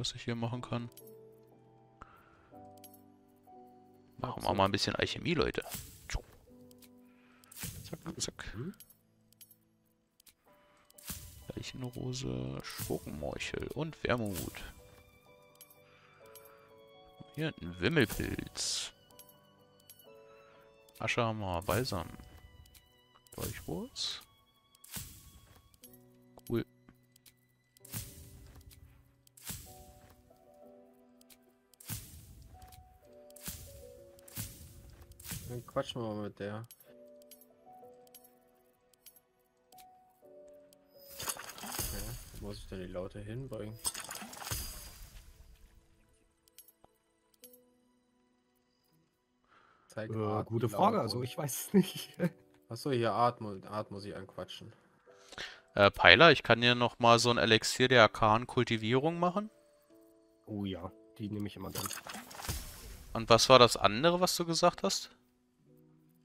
was ich hier machen kann. Machen wir mal ein bisschen Alchemie, Leute. Zack, zack. Leichenrose, Schurkenmorchel und Wermut. Hier ein Wimmelpilz. Aschammer, Balsam. Dolchwurz. Cool. Dann quatschen wir mal mit der. Wo muss ich denn die Laute hinbringen? Gute Frage, also ich weiß es nicht. Achso, hier Art muss ich anquatschen. Peiler, ich kann dir nochmal so ein Elixier der arkanen Kultivierung machen. Oh ja, die nehme ich immer dann. Und was war das andere, was du gesagt hast?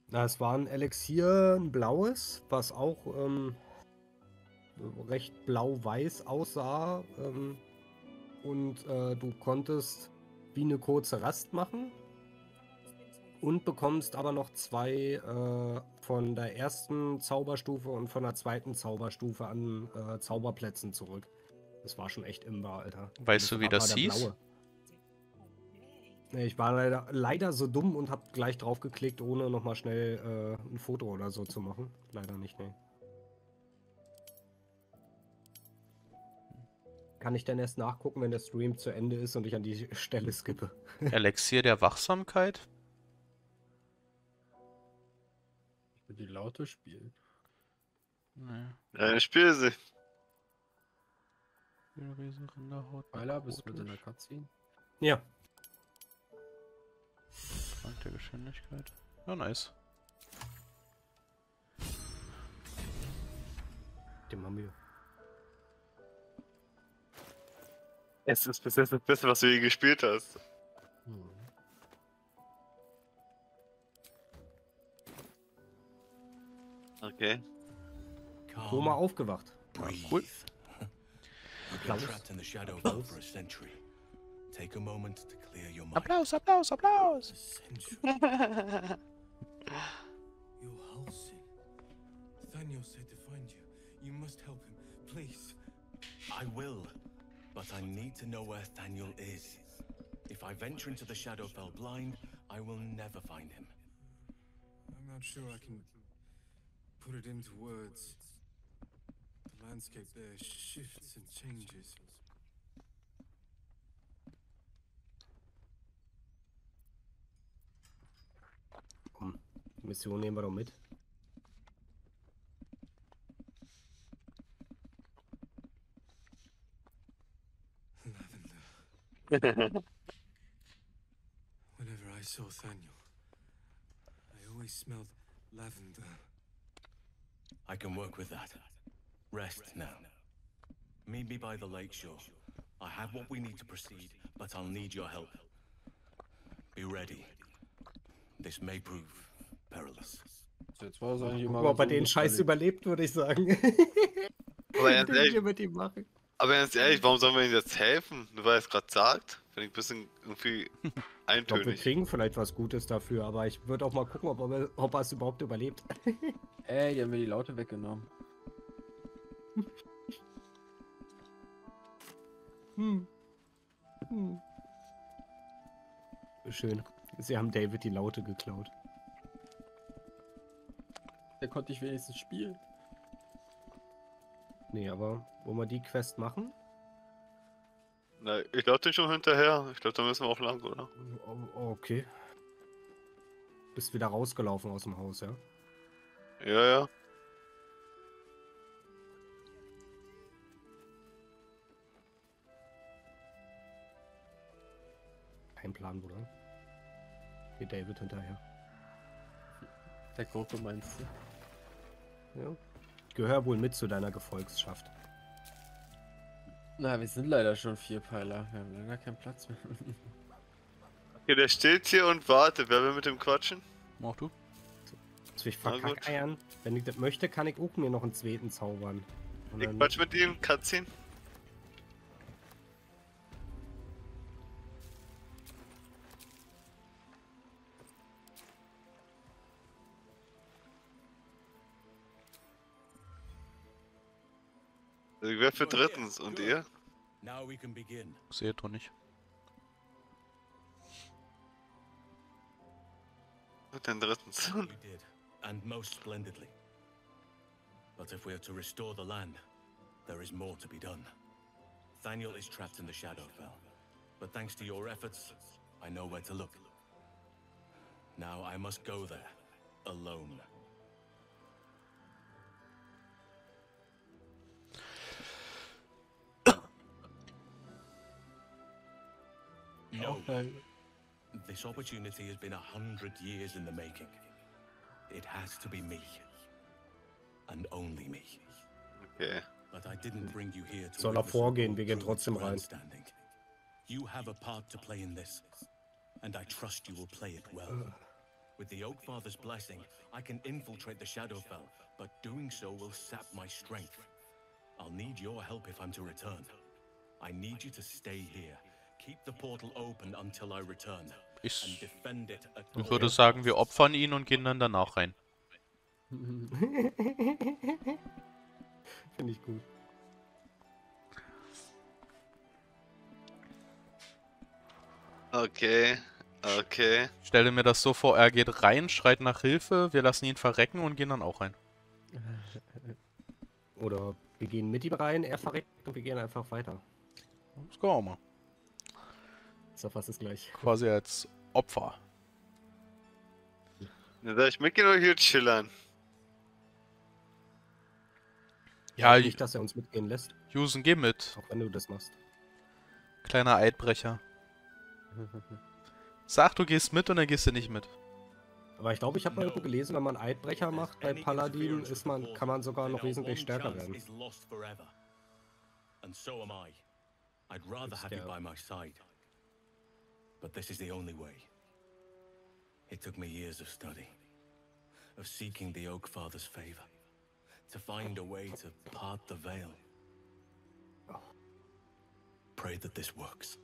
Na, es war ein Elixier, ein blaues, was auch recht blau-weiß aussah. Du konntest wie eine kurze Rast machen. Und bekommst aber noch zwei von der ersten Zauberstufe und von der zweiten Zauberstufe an Zauberplätzen zurück. Das war schon echt imbar, Alter. Weißt du, wie das hieß? Ich war leider so dumm und hab gleich drauf geklickt, ohne nochmal schnell ein Foto oder so zu machen. Leider nicht, ne. Kann ich dann erst nachgucken, wenn der Stream zu Ende ist und ich an die Stelle skippe. Elixier der Wachsamkeit? Die Laute spielen. Nee. Ja, ich spiele sie. Pfeiler, bist du mit einer Cutscene? Ja. Dank der Geschwindigkeit. Ja, nice. Dem haben wir. Es ist bis jetzt das Beste, was du je gespielt hast. Hm. Okay. Koma aufgewacht. Cool. Applaus, Applaus, Applaus! You're Halsin. Thaniel said to find you. You must help him, please. I will, but I need to know where Thaniel is. If I venture into the Shadowfell blind, I will never find him. I'm not sure I can put it into words. The landscape there shifts and changes. Komm, die Mission nehmen wir doch mit. Lavender. Whenever I saw Thaniel, I always smelled lavender. I can work with that. Rest now. Meet me by the lakeshore. I have what we need to proceed, but I'll need your help. Be ready. This may prove perilous. Jetzt war es eigentlich mal. Ob er den Scheiß überlebt, würde ich sagen. Aber ernst ehrlich, warum sollen wir ihm jetzt helfen? Nur weil er es gerade sagt? Finde ich ein bisschen irgendwie eintönig. Ich glaub, wir kriegen vielleicht was Gutes dafür, aber ich würde auch mal gucken, ob er es überhaupt überlebt. Die haben mir die Laute weggenommen. Hm. Hm. Schön. Sie haben David die Laute geklaut. Der konnte ich wenigstens spielen. Nee, aber wollen wir die Quest machen? Na, ich glaube, den schon hinterher. Ich glaube, da müssen wir auch lang, oder? Okay. Bist wieder rausgelaufen aus dem Haus, ja? Ja, ja. Kein Plan, Bruder. Geht David hinterher. Der Gruppe meinst du? Ja. Ich gehöre wohl mit zu deiner Gefolgschaft. Na, wir sind leider schon 4 Pfeiler. Wir haben leider keinen Platz mehr. Okay, der steht hier und wartet. Wer will mit dem quatschen? Mach du. Ich verkackeiern. Wenn ich das möchte, kann ich auch mir noch einen zweiten zaubern. Ich quatsch mit ihm, Katzin. Ich werfe drittens. Und ihr? Seht doch nicht. Und den drittens. But if we are to restore the land, there is more to be done. Thaniel is trapped in the Shadowfell, but thanks to your efforts, I know where to look. Now I must go there, alone. No, this opportunity has been 100 years in the making. It has to be me. And only me. Okay. But I didn't bring you here to soll er vorgehen, wir gehen trotzdem rein. You have a part to play in this, and I trust you will play it well. With the Oakfather's blessing, I can infiltrate the Shadowfell, but doing so will sap my strength. I'll need your help if I'm to return. I need you to stay here. Keep the portal open until I return. Ich würde sagen, wir opfern ihn und gehen dann danach rein. Finde ich gut. Okay, okay. Ich stelle mir das so vor, er geht rein, schreit nach Hilfe, wir lassen ihn verrecken und gehen dann auch rein. Oder wir gehen mit ihm rein, er verreckt und wir gehen einfach weiter. Das können wir auch mal. Ist doch fast das gleiche. Quasi als Opfer. Ja, soll ich mitgehen oder hier chillern? Ja, ich nicht, dass er uns mitgehen lässt. Jusen, geh mit. Auch wenn du das machst. Kleiner Eidbrecher. Sag, du gehst mit und dann gehst du nicht mit. Aber ich glaube, ich habe mal irgendwo gelesen, wenn man Eidbrecher macht bei Paladin, ist man, kann man sogar noch wesentlich stärker werden. It took me years of study, of seeking the Oakfather's favor, to find a way to part the veil. Pray that this works.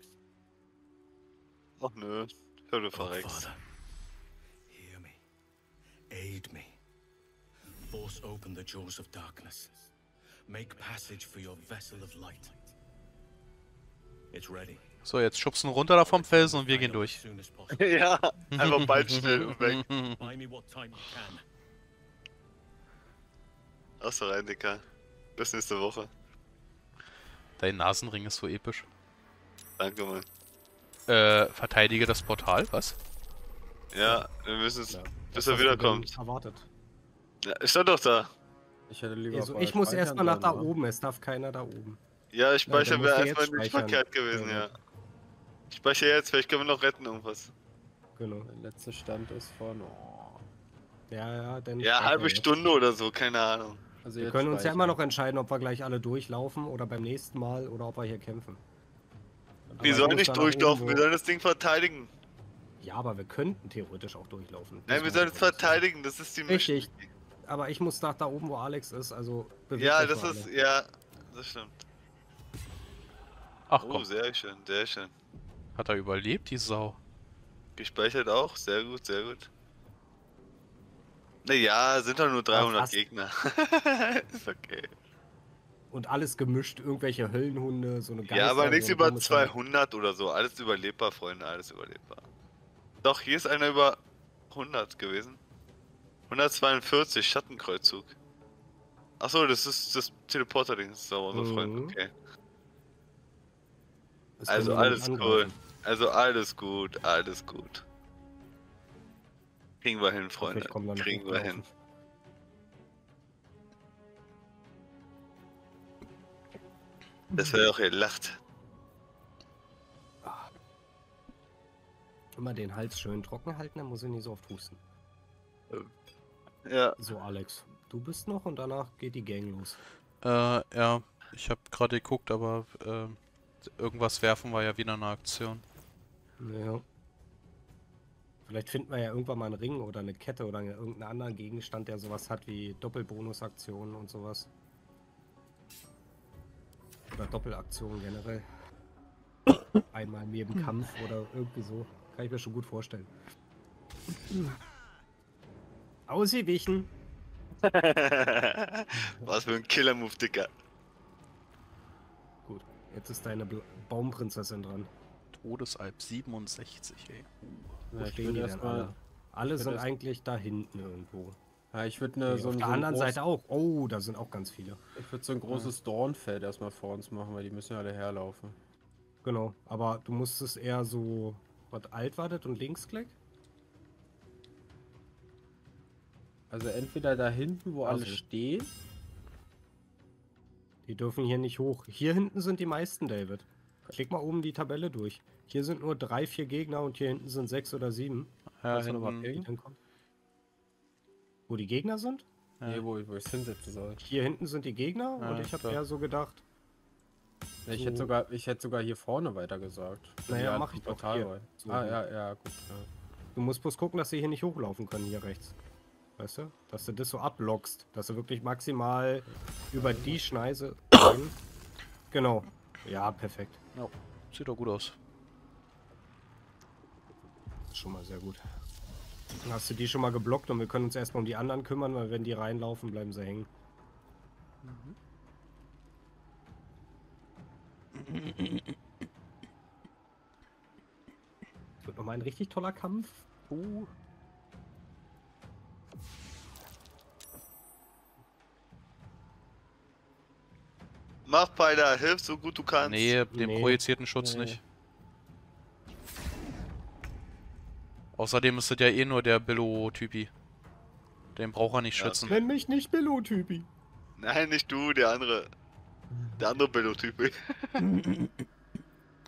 Oh no, Oakfather, hear me, aid me, force open the jaws of darkness, make passage for your vessel of light. It's ready. So, jetzt schubsen runter da vom Felsen und wir gehen durch. Ja, einfach bald schnell und weg. Achso, rein, Dicker. Bis nächste Woche. Dein Nasenring ist so episch. Danke, Mann. Verteidige das Portal, was? Ja, wir müssen es, bis er wiederkommt. Erwartet. Ja, ich stand doch da. Ich hätte lieber also, ich muss erstmal nach da oben, es darf keiner da oben. Ja, ich speichere mir erstmal nicht verkehrt gewesen, ja. Ich speichere jetzt, vielleicht können wir noch retten irgendwas. Genau, der letzte Stand ist vorne. Oh. Ja, dann. Ja, halbe Stunde oder so, keine Ahnung. Also wir können uns ja immer noch entscheiden, ob wir gleich alle durchlaufen oder beim nächsten Mal oder ob wir hier kämpfen. Aber wir sollen nicht durchlaufen, wir sollen das Ding verteidigen. Ja, aber wir könnten theoretisch auch durchlaufen. Nein, wir sollen es verteidigen, das ist die Mischung. Richtig, aber ich muss nach da oben, wo Alex ist, also... Ja, das ist, ja, das stimmt. Ach komm. Oh, sehr schön, sehr schön. Hat er überlebt, die Sau? Gespeichert auch, sehr gut, sehr gut. Naja, sind doch nur 300 Gegner. Ist okay. Und alles gemischt, irgendwelche Höllenhunde, so eine Geister. Ja, aber nichts so über 200 oder so, alles überlebbar, Freunde, alles überlebbar. Doch, hier ist einer über 100 gewesen. 142, Schattenkreuzzug. Achso, das ist das Teleporter-Ding, sauer, so Freunde, okay. Also alles cool. Also alles gut, alles gut. Kriegen wir hin, Freunde. Kriegen wir hin. Das wäre doch ihr lacht. Immer den Hals schön trocken halten, dann muss ich nicht so oft husten. Ja. So, Alex, du bist noch und danach geht die Gang los. Ja, ich habe gerade geguckt, aber irgendwas werfen war ja wieder eine Aktion. Ja. Vielleicht finden wir ja irgendwann mal einen Ring oder eine Kette oder irgendeinen anderen Gegenstand, der sowas hat wie Doppelbonusaktionen und sowas. Oder Doppelaktionen generell. Einmal in jedem Kampf oder irgendwie so. Kann ich mir schon gut vorstellen. Ausgewichen! Was für ein Killer-Move, Dicker. Jetzt ist deine Baumprinzessin dran. Todesalp 67, ey. Na, ich will das mal. Alle sind eigentlich da hinten irgendwo. Ja, ich würde ne, okay, so auf der anderen Seite auch. Oh, da sind auch ganz viele. Ich würde so ein großes Dornfeld erstmal vor uns machen, weil die müssen ja alle herlaufen. Genau, aber du musstest eher so... Was, alt wartet und Linksklick? Also entweder da hinten, wo alle stehen. Die dürfen hier nicht hoch. Hier hinten sind die meisten, David. Klick mal oben die Tabelle durch. Hier sind nur 3, 4 Gegner und hier hinten sind 6 oder 7. Ja, weißt du noch, was hinten kommt? Wo die Gegner sind? Ja. Nee, wo ich hinsetzen soll. Hier hinten sind die Gegner und ich habe eher so gedacht. Ja, ich, hätte sogar hier vorne weiter gesagt. Naja, mach ich doch hier. So gut. Ja. Du musst bloß gucken, dass sie hier nicht hochlaufen können, hier rechts. Weißt du? Dass du das so ablockst. Dass du wirklich maximal über die Schneise... Genau. Ja, perfekt. Ja, sieht doch gut aus. Das ist schon mal sehr gut. Dann hast du die schon mal geblockt und wir können uns erstmal um die anderen kümmern, weil wenn die reinlaufen, bleiben sie hängen. Mhm. Das wird nochmal ein richtig toller Kampf. Oh. Mach, Peiler, hilf so gut du kannst. Nee, dem projizierten Schutz nicht. Außerdem ist das ja eh nur der Billo-Typi. Den braucht er nicht schützen. Nenn mich nicht Billo-Typi. Nein, nicht du, der andere. Der andere Billo-Typi.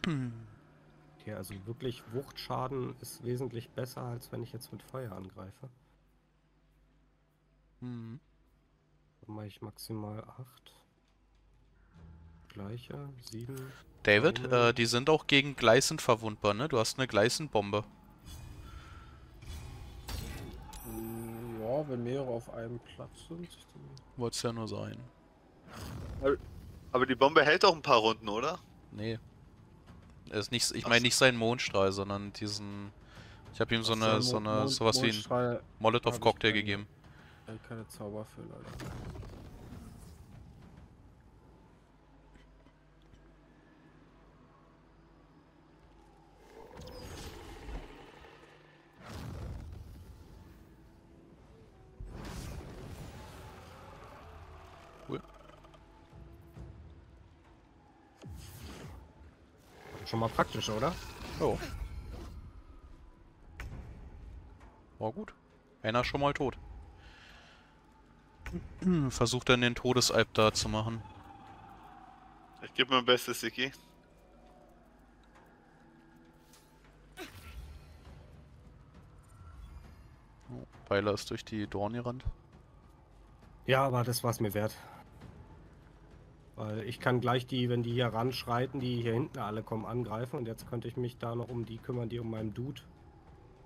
Okay, also wirklich Wuchtschaden ist wesentlich besser, als wenn ich jetzt mit Feuer angreife. Mhm. Dann mache ich maximal 8. Gleicher, 7. David, die sind auch gegen Gleißen verwundbar, ne? Du hast eine Gleißenbombe. Ja, wenn mehrere auf einem Platz sind. Wollt's ja nur sein. Aber die Bombe hält auch ein paar Runden, oder? Nee. Ist nicht, ich meine nicht seinen Mondstrahl, sondern diesen... Ich habe ihm so eine, sowas wie einen Molotov-Cocktail gegeben. Keine Zauberfülle, Alter. Schon mal praktisch, oder? Oh. War gut. Einer schon mal tot. Versucht dann den Todesalp da zu machen. Ich gebe mein Bestes, Siki. Oh, Pfeiler ist durch die Dorn gerannt. Ja, aber das war es mir wert. Weil ich kann gleich die, wenn die hier ranschreiten, die hier hinten alle kommen, angreifen. Und jetzt könnte ich mich da noch um die kümmern, die um meinem Dude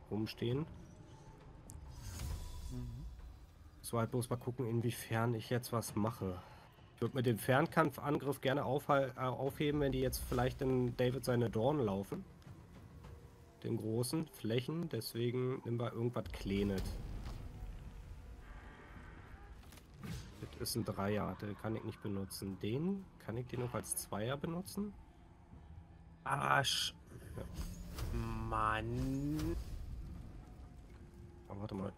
rumstehen. Mhm. So halt bloß mal gucken, inwiefern ich jetzt was mache. Ich würde mir den Fernkampfangriff gerne aufheben, wenn die jetzt vielleicht in David seine Dornen laufen. Den großen Flächen, deswegen nehmen wir irgendwas Kleines. Ist ein Dreier, den kann ich nicht benutzen. Den kann ich den noch als Zweier benutzen? Arsch! Ja. Mann! Oh, warte mal.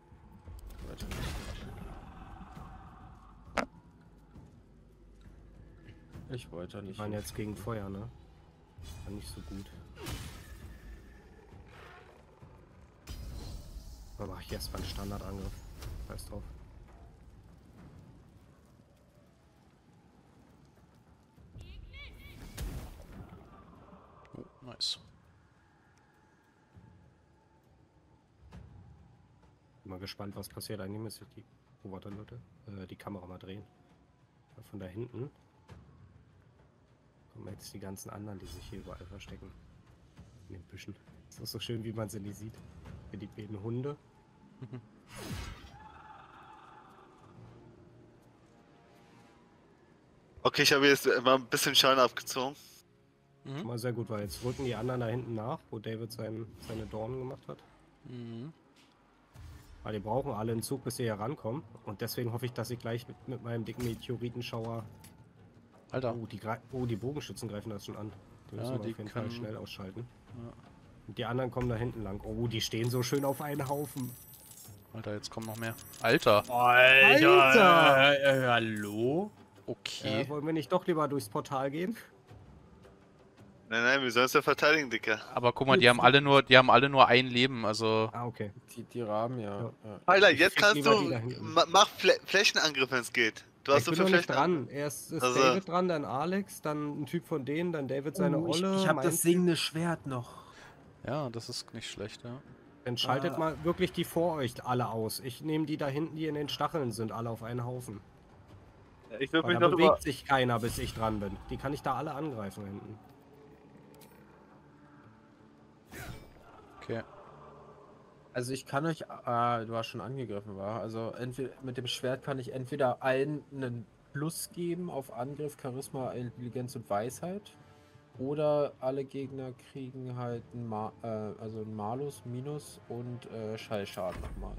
Ich wollte nicht. Ich meine jetzt gegen Feuer, ne? War nicht so gut. Dann mache ich erstmal einen Standardangriff. Scheiß drauf. Nice. Bin mal gespannt, was passiert. Eigentlich müssen die Roboter, Leute, die Kamera mal drehen. Von da hinten kommen jetzt die ganzen anderen, die sich hier überall verstecken. In den Büschen. Das ist so schön, wie man sie nicht sieht. Hier die beiden Hunde. Okay, ich habe jetzt mal ein bisschen Schaden abgezogen. Mhm. Mal sehr gut, weil jetzt rücken die anderen da hinten nach, wo David seine Dornen gemacht hat. Mhm. Weil die brauchen alle einen Zug, bis sie hier rankommen. Und deswegen hoffe ich, dass ich gleich mit meinem dicken Meteoritenschauer Alter. Die Bogenschützen greifen das schon an. Die müssen wir auf jeden Fall schnell ausschalten. Ja. Und die anderen kommen da hinten lang. Oh, die stehen so schön auf einen Haufen. Alter, jetzt kommen noch mehr. Alter! Alter! Alter. Hallo? Okay. Wollen wir nicht doch lieber durchs Portal gehen? Nein, nein, wir sollen es ja verteidigen, Dicker. Aber guck mal, die haben alle nur ein Leben, also... Ah, okay. Die Raben, ja. Alter, jetzt kannst du... Mach Flächenangriff, wenn es geht. Du hast so viel Flächen dran. Erst ist also David dran, dann Alex, dann ein Typ von denen, dann David seine Olle. Ich hab das singende Schwert noch. Ja, das ist nicht schlecht, ja. Dann schaltet mal wirklich die vor euch alle aus. Ich nehme die da hinten, die in den Stacheln sind, alle auf einen Haufen. Ja, ich mich da noch bewegt sich keiner, bis ich dran bin. Die kann ich da alle angreifen hinten. Okay. Also ich kann euch, du hast schon angegriffen, war. Also entweder mit dem Schwert kann ich entweder allen einen Plus geben auf Angriff, Charisma, Intelligenz und Weisheit. Oder alle Gegner kriegen halt einen Malus, Minus und Schallschaden nochmal.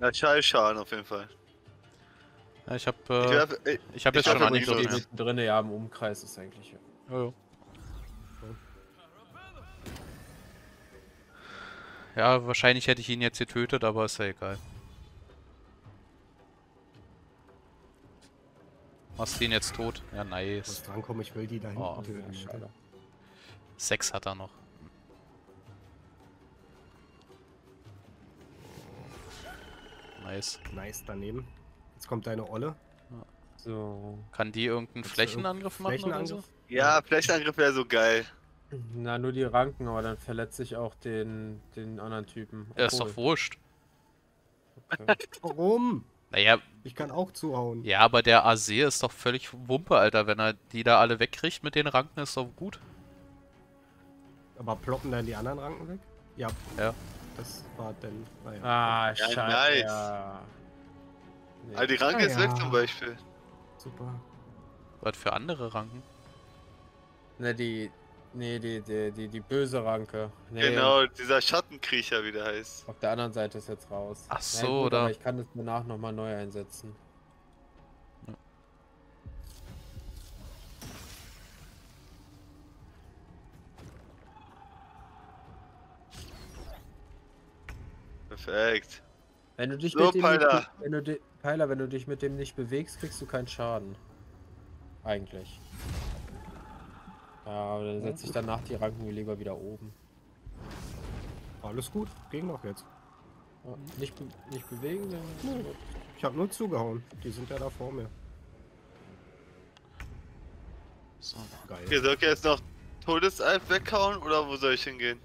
Na, Schallschaden auf jeden Fall. Ja, ich hab jetzt schon angegriffen. Die mittendrin, ja, im Umkreis ist eigentlich. Ja. Ja, wahrscheinlich hätte ich ihn jetzt getötet, aber ist ja egal. Machst du ihn jetzt tot? Ja, nice. Ich muss drankommen, ich will die da hinten töten. Schade. 6 hat er noch. Nice. Nice daneben. Jetzt kommt deine Olle. So. Kann die irgendeinen Flächenangriff machen oder so? Ja, Flächenangriff wäre so geil. Na, nur die Ranken, aber dann verletze ich auch den anderen Typen. Er ist doch wurscht. Okay. Warum? Naja. Ich kann auch zuhauen. Ja, aber der AZ ist doch völlig Wumpe, Alter. Wenn er die da alle wegkriegt mit den Ranken, ist doch gut. Aber ploppen dann die anderen Ranken weg? Ja. Ja. Das war dann... Naja. Ah, scheiße. Nice. Ja. Nee. Also die Ranke ist weg zum Beispiel. Super. Was für andere Ranken? Na, die böse Ranke. Nee. Genau, dieser Schattenkriecher, wie der heißt. Auf der anderen Seite ist jetzt raus. Ach so, nein, gut, oder? Aber ich kann das danach nochmal neu einsetzen. Ja. Perfekt. Wenn du dich mit dem nicht bewegst, kriegst du keinen Schaden. Eigentlich. Ja, aber dann setze ich danach die Ranken lieber wieder oben. Alles gut, ging doch jetzt. Ja, nicht bewegen, dann... Nee. Ich habe nur zugehauen, die sind ja da vor mir. So, geil. Okay, soll ich jetzt noch Todesalp weghauen oder wo soll ich hingehen?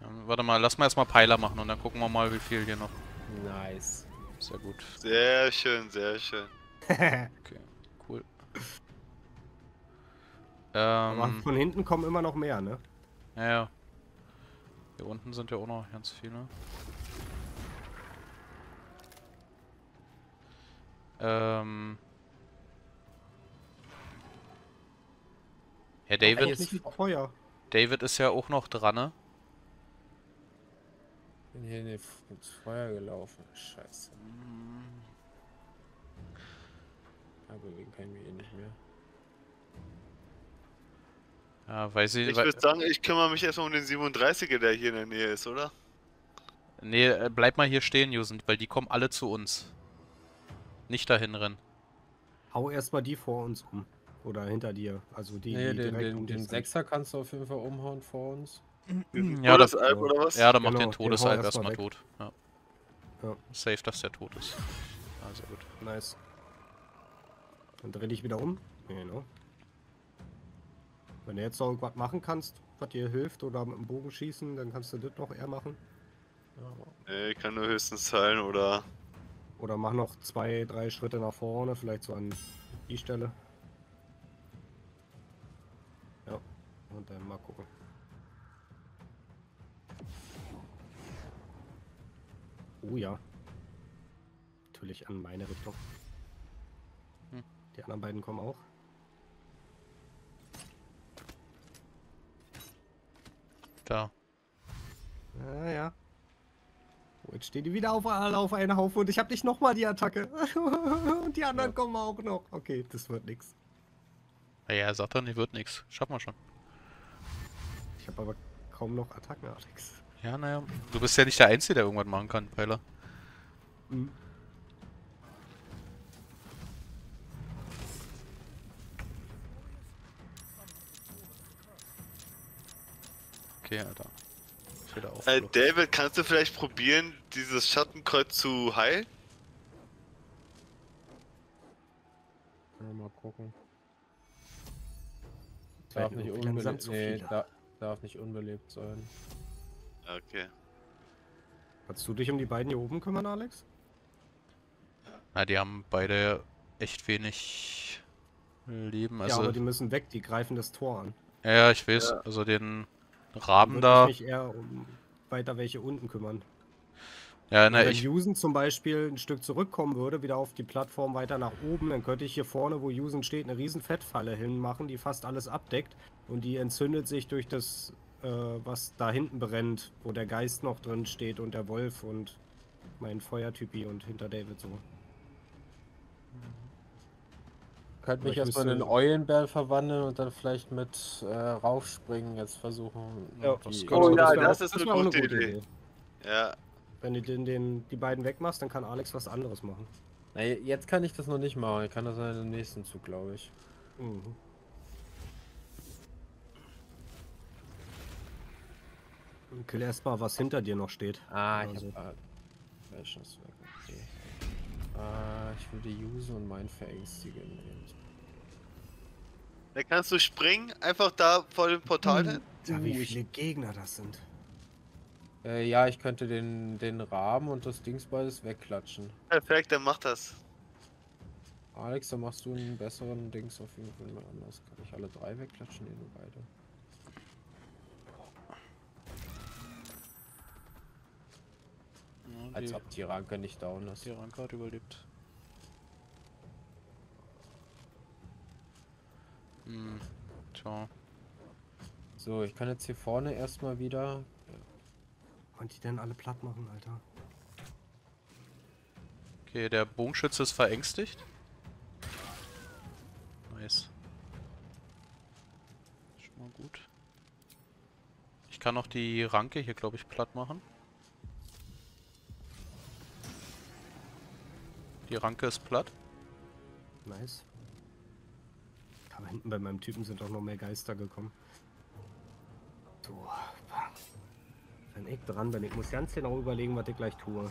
Ja, warte mal, lass mal erstmal Pfeiler machen und dann gucken wir mal, wie viel hier noch. Nice. Sehr gut. Sehr schön, sehr schön. Okay. Aber von hinten kommen immer noch mehr, ne? Ja. Hier unten sind ja auch noch ganz viele. Herr David. David ist ja auch noch dran, ne? Ich bin hier in ins Feuer gelaufen. Scheiße. Aber wegen kann ich mich eh nicht mehr. Ja, weiß ich würde sagen, ich kümmere mich erstmal um den 37er, der hier in der Nähe ist, oder? Nee, bleib mal hier stehen, Jusen, weil die kommen alle zu uns. Nicht dahin rennen. Hau erstmal die vor uns um. Oder hinter dir. Also die, nee, die direkt um den 6er kannst du auf jeden Fall umhauen vor uns. Ja, Todesalp oder was? Ja, dann mach den Todesalp erstmal tot. Ja. Ja. Safe, dass der tot ist. Also gut. Nice. Dann dreh dich wieder um. Genau. Wenn du jetzt noch irgendwas machen kannst, was dir hilft, oder mit dem Bogen schießen, dann kannst du das noch eher machen. Ja. Ich kann nur höchstens heilen, oder... Oder mach noch 2, 3 Schritte nach vorne, vielleicht so an die Stelle. Ja, und dann mal gucken. Oh ja. Natürlich an meine Richtung. Die anderen beiden kommen auch. Da. Ja. Oh, jetzt stehen die wieder auf, alle auf einen Haufen und ich habe nicht nochmal die Attacke. Und die anderen kommen auch noch. Okay, das wird nix. Naja, er sagt doch nicht, wird nix. Schaffen wir schon. Ich habe aber kaum noch Attacken, Alex. Ja, naja. Du bist ja nicht der Einzige, der irgendwas machen kann, Pfeiler. Mhm. Okay, Alter. David, kannst du vielleicht probieren, dieses Schattenkreuz zu heilen? Ja, mal gucken. Darf nicht unbelebt sein. Okay. Kannst du dich um die beiden hier oben kümmern, Alex? Na, die haben beide echt wenig Leben. Also ja, aber die müssen weg, die greifen das Tor an. Ja, ich weiß, ja. Also den Raben da. Ich würde mich eher um weiter welche unten kümmern. Ja, na, wenn Jusen zum Beispiel ein Stück zurückkommen würde, wieder auf die Plattform weiter nach oben, dann könnte ich hier vorne, wo Jusen steht, eine riesen Fettfalle hinmachen, die fast alles abdeckt. Und die entzündet sich durch das, was da hinten brennt, wo der Geist noch drin steht und der Wolf und mein Feuertypi und hinter David so. Ich könnte mich erstmal in einen Eulenbär verwandeln und dann vielleicht mit raufspringen jetzt versuchen. Ja, das ist eine gute Idee. Ja. Wenn du die beiden wegmachst, dann kann Alex was anderes machen. Na, jetzt kann ich das noch nicht machen. Ich kann das in den nächsten Zug, glaube ich. Mhm. Kill erstmal, was hinter dir noch steht. Ah, ich hab... Okay. Ich würde Yuzu und mein verängstigen. Da kannst du springen, einfach da vor dem Portal hin. Ja, wie viele Gegner das sind. Ja, ich könnte den Rahmen und das Dings beides wegklatschen. Perfekt, dann mach das. Alex, dann machst du einen besseren Dings auf jeden Fall mal anders. Kann ich alle drei wegklatschen? Nee, nur beide. Als ob die Ranke nicht down ist. Die Ranke hat überlebt. Hm, ciao. So, ich kann jetzt hier vorne erstmal wieder... Konnte die denn alle platt machen, Alter? Okay, der Bogenschütze ist verängstigt. Nice. Schon mal gut. Ich kann noch die Ranke hier, glaube ich, platt machen. Die Ranke ist platt. Nice. Aber hinten bei meinem Typen sind auch noch mehr Geister gekommen. So. Wenn ich dran bin, ich muss ganz genau überlegen, was ich gleich tue.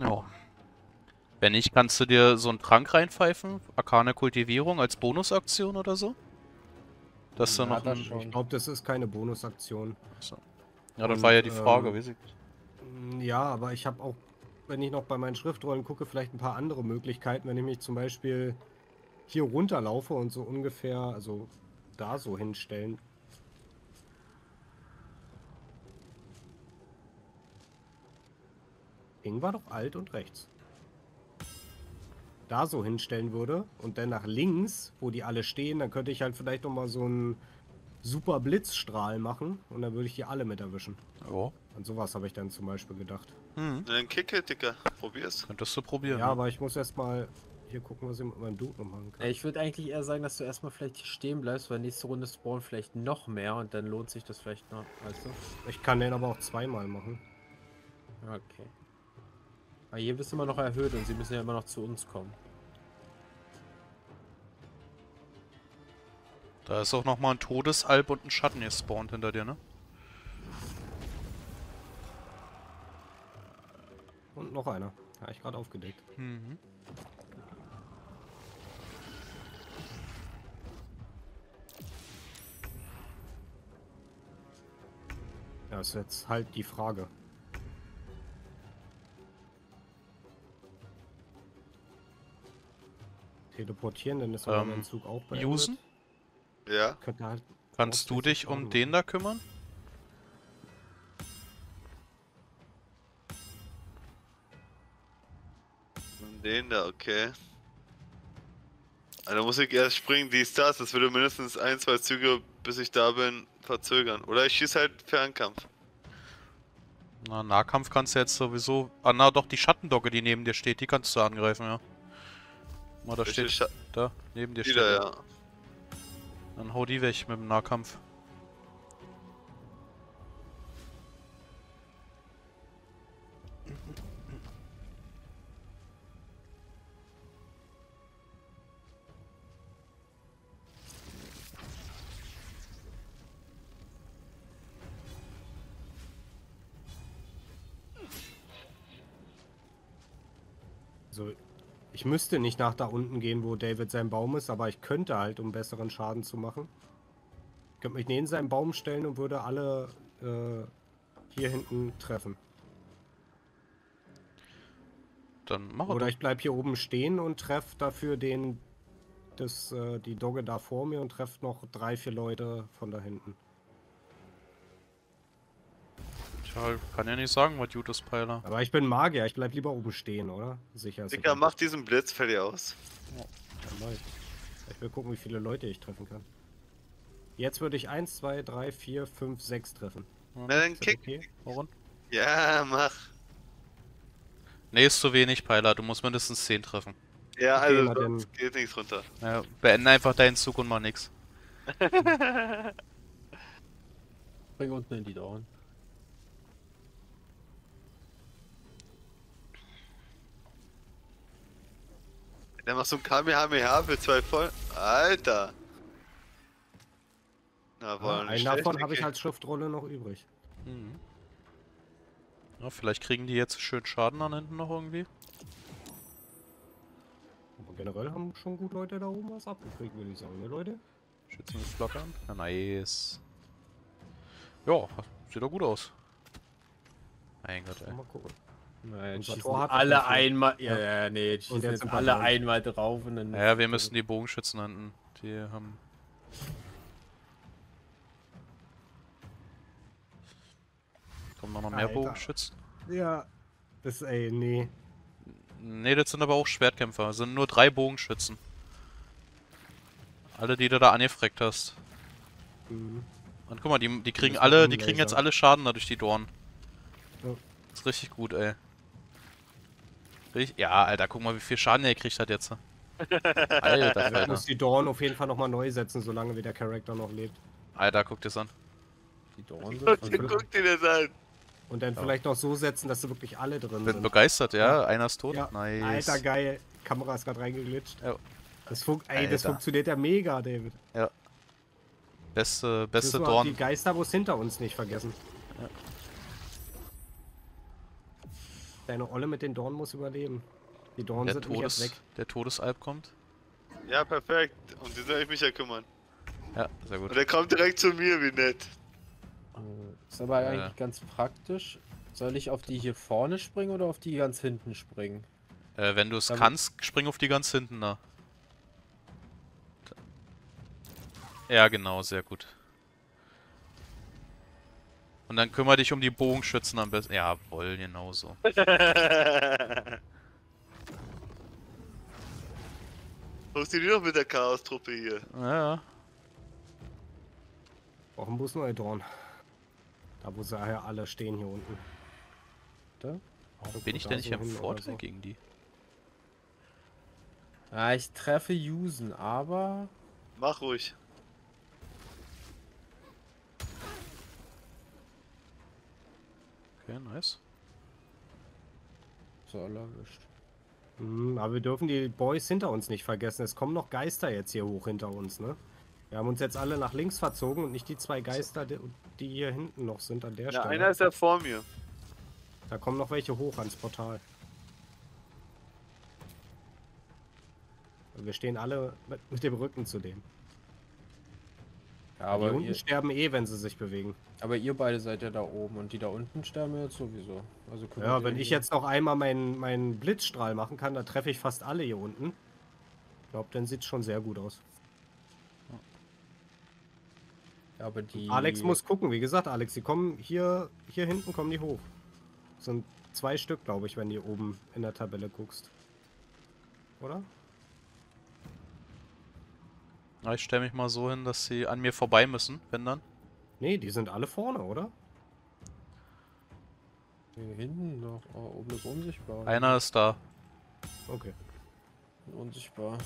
Ja. Wenn nicht, kannst du dir so einen Trank reinpfeifen? Arkane Kultivierung als Bonusaktion oder so? Dass ja, noch das ich glaube, das ist keine Bonusaktion. So. Ja, dann war ja die Frage, weiß ich nicht. Ja, aber ich habe auch, wenn ich noch bei meinen Schriftrollen gucke, vielleicht ein paar andere Möglichkeiten, wenn ich mich zum Beispiel hier runterlaufe und so ungefähr, also da so hinstellen. Ding war doch alt und rechts. Da so hinstellen würde und dann nach links, wo die alle stehen, dann könnte ich halt vielleicht nochmal so einen super Blitzstrahl machen und dann würde ich die alle mit erwischen. Oh. An sowas habe ich dann zum Beispiel gedacht. Hm. Dann kicke, Dicker. Probier's. Könntest du probieren. Ja, ne? Aber ich muss erstmal hier gucken, was ich mit meinem Dude noch machen kann. Ich würde eigentlich eher sagen, dass du erstmal vielleicht hier stehen bleibst, weil nächste Runde spawnen vielleicht noch mehr und dann lohnt sich das vielleicht noch. Weißt du? Ich kann den aber auch zweimal machen. Okay. Aber hier bist du immer noch erhöht und sie müssen ja immer noch zu uns kommen. Da ist auch nochmal ein Todesalb und ein Schatten gespawnt hinter dir, ne? Und noch einer. Ja, ich gerade aufgedeckt. Mhm. Ja, ist jetzt halt die Frage. Teleportieren, denn ist mein Entzug auch bei Jusen? Ja. Halt kannst du dich um den da kümmern? Um den da, okay. Da muss ich erst springen, dies, das. Das würde mindestens ein, zwei Züge, bis ich da bin, verzögern. Oder ich schieße halt Fernkampf. Na, Nahkampf kannst du jetzt sowieso... Ah, na doch, die Schattendogge, die neben dir steht, die kannst du angreifen, ja. Mal, da welche steht... da, neben dir wieder, steht... Ja. Dann hau die weg mit dem Nahkampf. Also, ich müsste nicht nach da unten gehen, wo David sein Baum ist, aber ich könnte halt, um besseren Schaden zu machen. Ich könnte mich neben seinen Baum stellen und würde alle hier hinten treffen. Dann mach. Oder ich bleib hier oben stehen und treffe dafür den, die Dogge da vor mir und treffe noch 3, 4 Leute von da hinten. Ich kann ja nicht sagen, was Jutus Peiler. Aber ich bin Magier, ich bleib lieber oben stehen, oder? Sicher. Dicker, mach diesen Blitz fertig aus. Ja, ich will gucken, wie viele Leute ich treffen kann. Jetzt würde ich 1, 2, 3, 4, 5, 6 treffen. Ja. Na dann kick. Okay? Warum? Ja, mach. Nee, ist zu wenig, Peiler. Du musst mindestens 10 treffen. Ja, okay, also sonst geht nichts runter. Ja, beende einfach deinen Zug und mach nix. Bring unten in die Dorn. Der macht so ein Kamehameha für 2 voll. Alter! Na, war ja, einen davon habe ich als Schriftrolle noch übrig. Mhm. Ja, vielleicht kriegen die jetzt schön Schaden an hinten noch irgendwie. Aber generell haben schon gut Leute da oben was abgekriegt, würde ich sagen, ne Leute? Schützen das Block an. Ja, nice. Ja, sieht doch gut aus. Mein Gott, ey. Mal gucken. Nein, schießen alle einmal. Ja, ja, nee, die schießen jetzt alle einmal drauf und dann. Ja, wir müssen die Bogenschützen landen. Die haben. Kommen noch mehr Bogenschützen? Ja. Das ey, nee. Nee, das sind aber auch Schwertkämpfer. Das sind nur 3 Bogenschützen. Alle, die du da angefreckt hast. Mhm. Und guck mal, die kriegen alle, die kriegen jetzt alle Schaden dadurch die Dornen. Ja. Ist richtig gut, ey. Ja, Alter, guck mal, wie viel Schaden er gekriegt hat jetzt. Alter, ich muss die Dorn auf jeden Fall nochmal neu setzen, solange wie der Charakter noch lebt. Alter, guck dir das an. Die Dorn sind... Guck dir das an! Und dann vielleicht noch so setzen, dass du wirklich alle drin sind. Bin begeistert, ja? Einer ist tot? Ja. Nice. Alter, geil. Kamera ist gerade reingeglitscht. Ja. Das funktioniert ja mega, David. Ja. Beste Dorn. Die Geister, wo es hinter uns nicht vergessen. Ja. Deine Olle mit den Dornen muss überleben. Die Dornen sind nämlich jetzt weg. Der Todesalb kommt. Ja, perfekt. Und die soll ich mich ja kümmern. Ja, sehr gut. Und der kommt direkt zu mir, wie nett. Ist aber eigentlich ganz praktisch. Soll ich auf die hier vorne springen oder auf die ganz hinten springen? Wenn du es kannst, spring auf die ganz hinten, na. Ja, genau, sehr gut. Und dann kümmere dich um die Bogenschützen am besten. Jawohl, genau so. Funktioniert doch mit der Chaos-Truppe hier. Ja. Brauchen bloß neue Dorn. Da wo sie ja alle stehen hier unten. Da? Warum bin ich denn nicht am Vorteil gegen die? Ah, ich treffe Yusen, aber... Mach ruhig. Okay, nice. So, alle erwischt. Aber wir dürfen die Boys hinter uns nicht vergessen. Es kommen noch Geister jetzt hier hoch hinter uns, ne? Wir haben uns jetzt alle nach links verzogen und nicht die 2 Geister, die hier hinten noch sind an der Stelle. Ja, einer ist ja vor mir. Da kommen noch welche hoch ans Portal. Wir stehen alle mit dem Rücken zu dem. Ja, aber die unten sterben eh, wenn sie sich bewegen. Aber ihr beide seid ja da oben und die da unten sterben jetzt sowieso. Also ja, wenn ich jetzt noch einmal meinen Blitzstrahl machen kann, da treffe ich fast alle hier unten. Ich glaube, dann sieht es schon sehr gut aus. Ja, aber die... Alex muss gucken, wie gesagt, Alex, die kommen hier hinten kommen die hoch. Das sind 2 Stück, glaube ich, wenn du oben in der Tabelle guckst. Oder? Na, ich stelle mich mal so hin, dass sie an mir vorbei müssen, wenn dann. Nee, die sind alle vorne, oder? Hier hinten noch. Oh, oben ist unsichtbar. Einer ist da. Okay. Unsichtbar.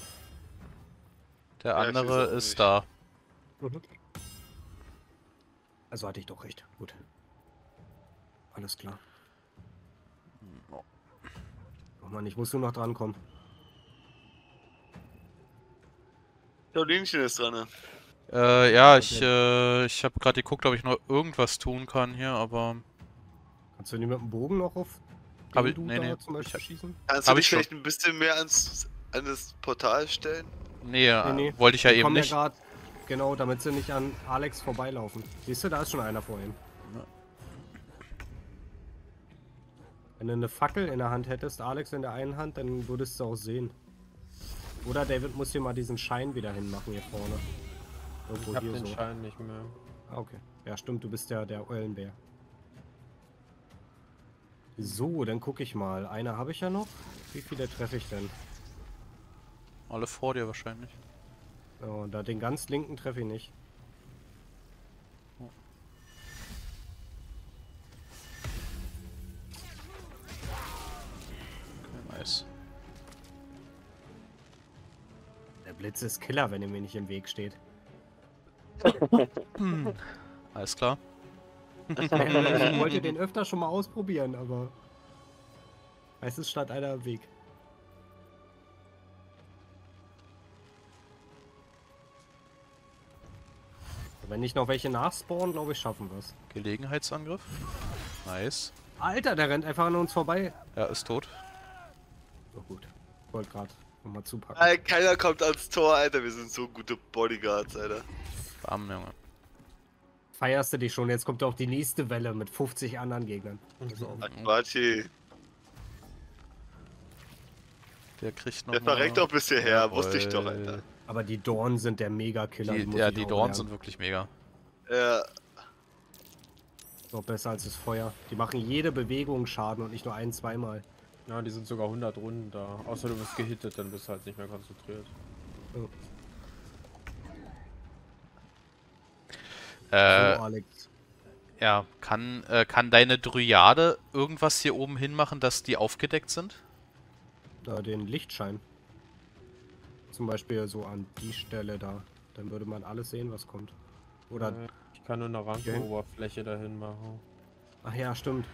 Der andere ist da. Also hatte ich doch recht. Gut. Alles klar. Oh Mann, ich muss nur noch drankommen. Karolinchen ist dran, ne? Ja, ich habe gerade geguckt, ob ich noch irgendwas tun kann hier, aber... Kannst du nicht mit dem Bogen noch auf den Dude da zum Beispiel schießen? Kannst du dich vielleicht ein bisschen mehr an das Portal stellen? Nee, nee. Wollte ich ja eben nicht. Ja grad, genau, damit sie nicht an Alex vorbeilaufen. Siehst du, da ist schon einer vor ihm. Ja. Wenn du eine Fackel in der Hand hättest, Alex in der einen Hand, dann würdest du auch sehen. Oder David muss hier mal diesen Schein wieder hinmachen hier vorne. Irgendwo ich hab hier den so. Schein nicht mehr. Ah, okay. Ja, stimmt, du bist ja der Eulenbär. So, dann gucke ich mal. Eine habe ich ja noch. Wie viele treffe ich denn? Alle vor dir wahrscheinlich. Oh, da den ganz linken treffe ich nicht. Oh. Okay, nice. Der Blitz ist Killer, wenn er mir nicht im Weg steht. Alles klar. Ich wollte den öfter schon mal ausprobieren, aber es ist statt einer am Weg. Wenn nicht noch welche nachspawnen, glaube ich, schaffen wir es. Gelegenheitsangriff. Nice. Alter, der rennt einfach an uns vorbei. Er ist tot. So gut. Wollte gerade nochmal zupacken. Alter, keiner kommt ans Tor, Alter. Wir sind so gute Bodyguards, Alter. Bam, Junge. Feierst du dich schon, jetzt kommt auch die nächste Welle mit 50 anderen Gegnern. Also der kriegt noch. Der verreckt doch bis hierher, wusste ich doch, Alter. Aber die Dornen sind der Mega-Killer. Ja, die Dornen sind wirklich mega. Ja. Noch besser als das Feuer. Die machen jede Bewegung Schaden und nicht nur ein-, zweimal. Ja, die sind sogar 100 Runden da. Außer du wirst gehittet, dann bist du halt nicht mehr konzentriert. Oh. Alex. Ja, kann deine Dryade irgendwas hier oben hin machen, dass die aufgedeckt sind? Da den Lichtschein. Zum Beispiel so an die Stelle da. Dann würde man alles sehen, was kommt. Oder ich kann nur eine Rankenoberfläche dahin machen. Ach ja, stimmt.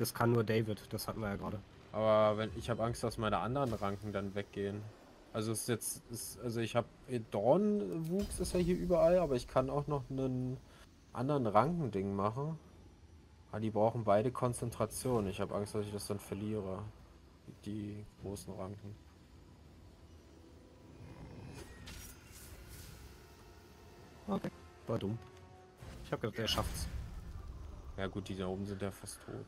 Das kann nur David, das hatten wir ja gerade. Aber wenn ich habe Angst, dass meine anderen Ranken dann weggehen. Also ist jetzt, also ich habe Dornwuchs ist ja hier überall, aber ich kann auch noch einen anderen Rankending machen. Aber die brauchen beide Konzentration. Ich habe Angst, dass ich das dann verliere. Die großen Ranken. Okay. War dumm. Ich habe gedacht, der schafft's. Ja gut, die da oben sind ja fast tot.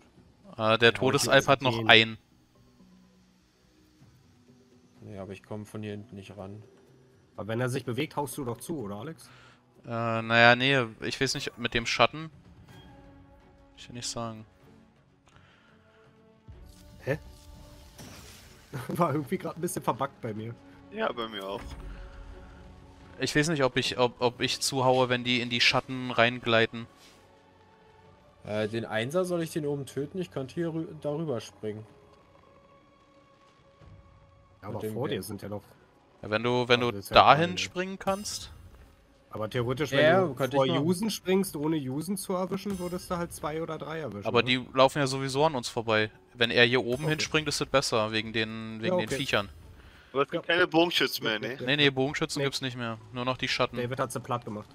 Der Todesalp hat noch einen. Nee, aber ich komme von hier hinten nicht ran. Aber wenn er sich bewegt, haust du doch zu, oder Alex? Naja, nee, ich weiß nicht, mit dem Schatten. Ich will nicht sagen. Hä? War irgendwie gerade ein bisschen verbuggt bei mir. Ja, bei mir auch. Ich weiß nicht, ob ich zuhaue, wenn die in die Schatten reingleiten. Den Einser soll ich den oben töten? Ich könnte hier darüber springen. Ja, aber vor dir sind ja noch... Ja, wenn du dahin springen kannst... Aber theoretisch, wenn du vor Jusen springst, ohne Jusen zu erwischen, würdest du halt 2 oder 3 erwischen. Aber die laufen ja sowieso an uns vorbei. Wenn er hier oben hinspringt, ist das besser, wegen den Viechern. Aber es gibt keine Bogenschützen mehr, ne? Nee, Bogenschützen gibt's nicht mehr. Nur noch die Schatten. David hat sie platt gemacht.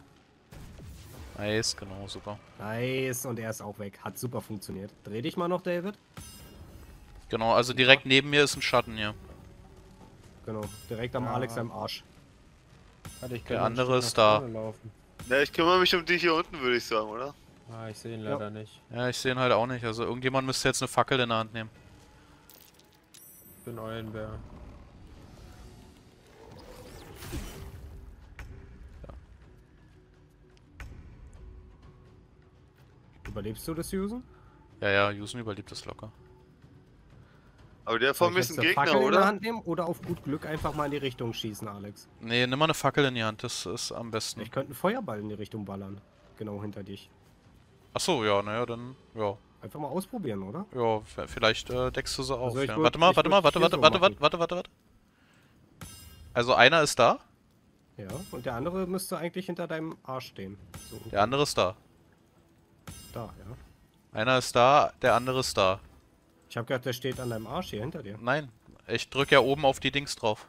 Nice, genau, super. Nice, und er ist auch weg. Hat super funktioniert. Dreh dich mal noch, David. Genau, also direkt neben mir ist ein Schatten hier. Genau, direkt am Alex am Arsch. Der andere ist da. Ja, ich kümmere mich um die hier unten, würde ich sagen, oder? Ah, ich sehe ihn leider nicht. Ja, ich sehe ihn halt auch nicht. Also irgendjemand müsste jetzt eine Fackel in der Hand nehmen. Ich bin Eulenbär. Ja. Überlebst du das, Jusen? Ja, Jusen überlebt das locker. Aber der vorne ist ein Gegner, Fackel, oder? In die Hand nehmen oder auf gut Glück einfach mal in die Richtung schießen, Alex? Nee, nimm mal eine Fackel in die Hand, das ist am besten. Ich könnte einen Feuerball in die Richtung ballern. Genau hinter dich. Achso, ja, naja, dann, ja. Einfach mal ausprobieren, oder? Ja, vielleicht deckst du sie auf. Also ja. Warte mal. Also einer ist da? Ja, und der andere müsste eigentlich hinter deinem Arsch stehen. So, okay. Der andere ist da. Da, ja. Einer ist da, der andere ist da. Ich hab gedacht, der steht an deinem Arsch hier hinter dir. Nein, ich drück ja oben auf die Dings drauf.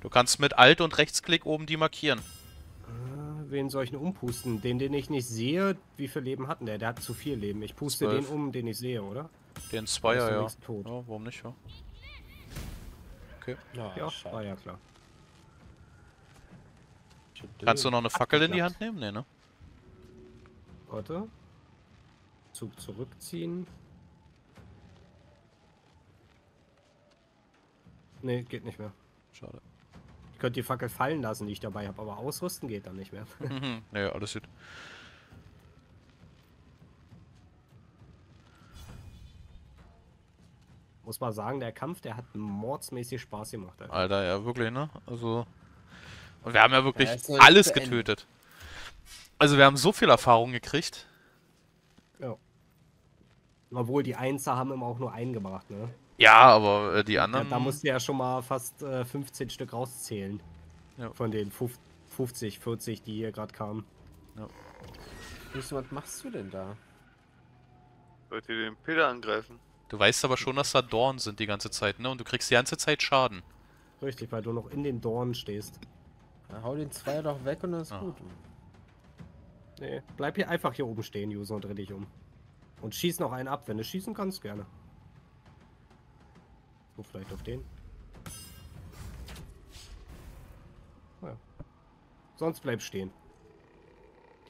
Du kannst mit Alt- und Rechtsklick oben die markieren. Wen soll ich denn umpusten? Den ich nicht sehe, wie viel Leben hat denn der? Der hat zu viel Leben. Ich puste 12. Den um, den ich sehe, oder? Den Zweier, ja. Tot. Ja. Warum nicht, ja? Okay. Na, ja, war ja klar. Kannst du noch eine Fackel in die Hand nehmen? Nee, ne? Warte. Zug zurückziehen. Ne, geht nicht mehr. Schade. Ich könnte die Fackel fallen lassen, die ich dabei habe, aber ausrüsten geht dann nicht mehr. Naja, alles gut. Muss mal sagen, der Kampf, der hat mordsmäßig Spaß gemacht. Alter, ja, wirklich, ne? Also. Und wir haben ja wirklich alles getötet. Also wir haben so viel Erfahrung gekriegt. Ja. Obwohl die Einser haben immer auch nur einen gemacht, ne? Ja, aber die anderen... Ja, da musst du ja schon mal fast 15 Stück rauszählen. Ja. Von den 50, 40, die hier gerade kamen. Ja. Was machst du denn da? Wollt ihr den Peter angreifen? Du weißt aber schon, dass da Dornen sind die ganze Zeit, ne? Und du kriegst die ganze Zeit Schaden. Richtig, weil du noch in den Dornen stehst. Na, hau den Zweier doch weg und dann ist gut. Nee, bleib hier einfach hier oben stehen, User, und dreh dich um. Und schieß noch einen ab, wenn du schießen kannst, gerne. So, vielleicht auf den. Naja. Sonst bleib stehen.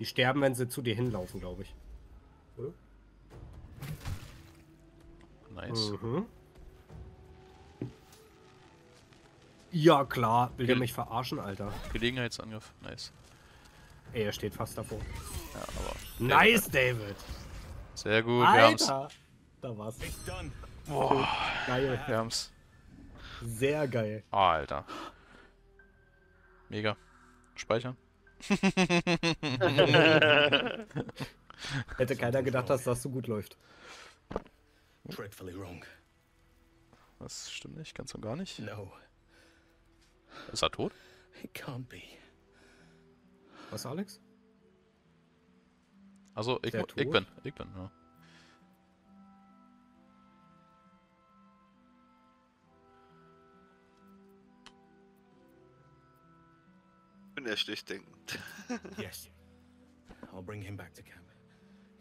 Die sterben, wenn sie zu dir hinlaufen, glaube ich. Hm? Nice. Mhm. Ja, klar. Will der mich verarschen, Alter? Gelegenheitsangriff. Nice. Ey, er steht fast davor. Ja, aber... Nice, David! Sehr gut, Alter. Wir haben's. Da war's. Boah. Geil. Wir haben's. Sehr geil. Alter. Mega. Speichern. Hätte keiner gedacht, dass das so gut läuft. Das stimmt nicht, ganz und gar nicht. No. Ist er tot? It can't be. Was, Alex? Also, ich bin, ja. Ich bin erst durchdenkend. Yes. I'll bring him back to camp.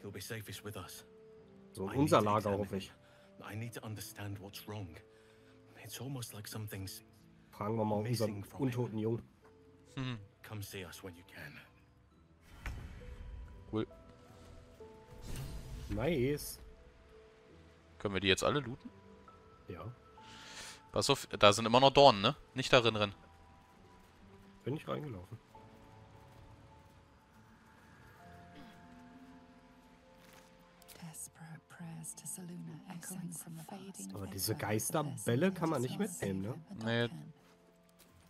He'll be safest with us. So, unser Lager, hoffe ich. I need to understand what's wrong. It's almost like something's... Fragen wir mal unseren untoten Jungen. Hm. Cool. Nice. Können wir die jetzt alle looten? Ja. Pass auf, da sind immer noch Dornen, ne? Nicht darin rennen. Bin ich reingelaufen. Aber diese Geisterbälle kann man nicht mitnehmen, ne? Nee.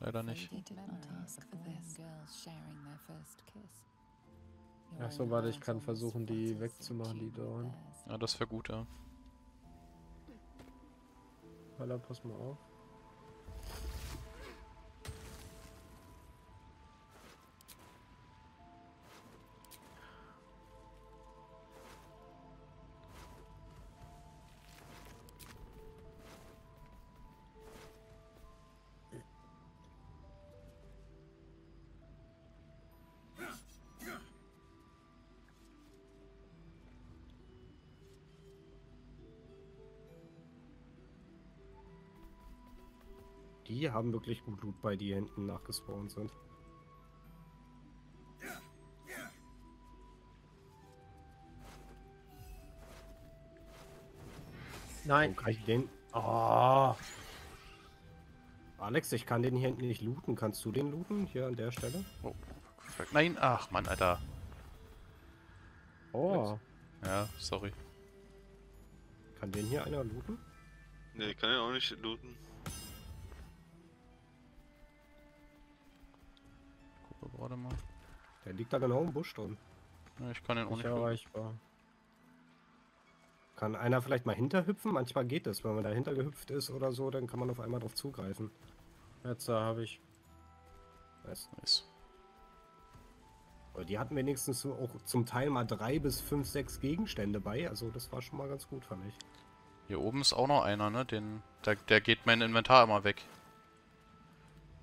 Leider nicht. Achso, warte, ich kann versuchen, die wegzumachen, die Dornen. Ja, das wäre gut, ja. Walla, pass mal auf. Die haben wirklich gut Loot bei dir hinten nachgespawnt sind. Nein, kann ich den... Oh. Alex, ich kann den hier hinten nicht looten. Kannst du den looten? Hier an der Stelle? Oh. Nein, ach Mann, Alter. Oh. Ja, sorry. Kann den hier einer looten? Ne, kann ja auch nicht looten. Guck mal gerade mal. Der liegt da genau im Busch drin. Ja, ich kann den auch nicht erreichbar. Kann einer vielleicht mal hinterhüpfen? Manchmal geht das, wenn man dahinter gehüpft ist oder so, dann kann man auf einmal drauf zugreifen. Jetzt da habe ich. Nice. Nice. Die hatten wenigstens so auch zum Teil mal 3 bis 5, 6 Gegenstände bei, also das war schon mal ganz gut, fand ich. Hier oben ist auch noch einer, ne? Der geht mein Inventar immer weg.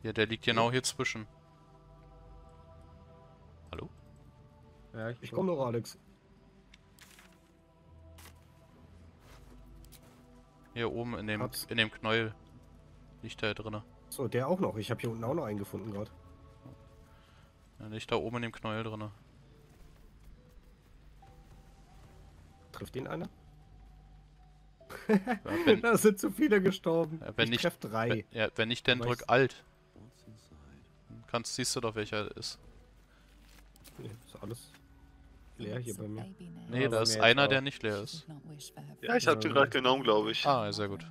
Ja, der liegt genau hier zwischen. Hallo? Ja, ich komme noch, Alex. Hier oben in dem Knäuel liegt der drinne. So, der auch noch. Ich habe hier unten auch noch einen gefunden gerade. Ja, liegt da oben in dem Knäuel drinne. Trifft ihn einer? Ja, da sind zu viele gestorben. Ja, wenn ich treff 3. Wenn nicht, dann drück Alt. Siehst du doch, welcher ist. Nee, ist alles leer hier bei mir. Nee, ja, da ist einer, der nicht leer ist. Ja, ich hab den gerade genommen, glaube ich. Ah, sehr gut.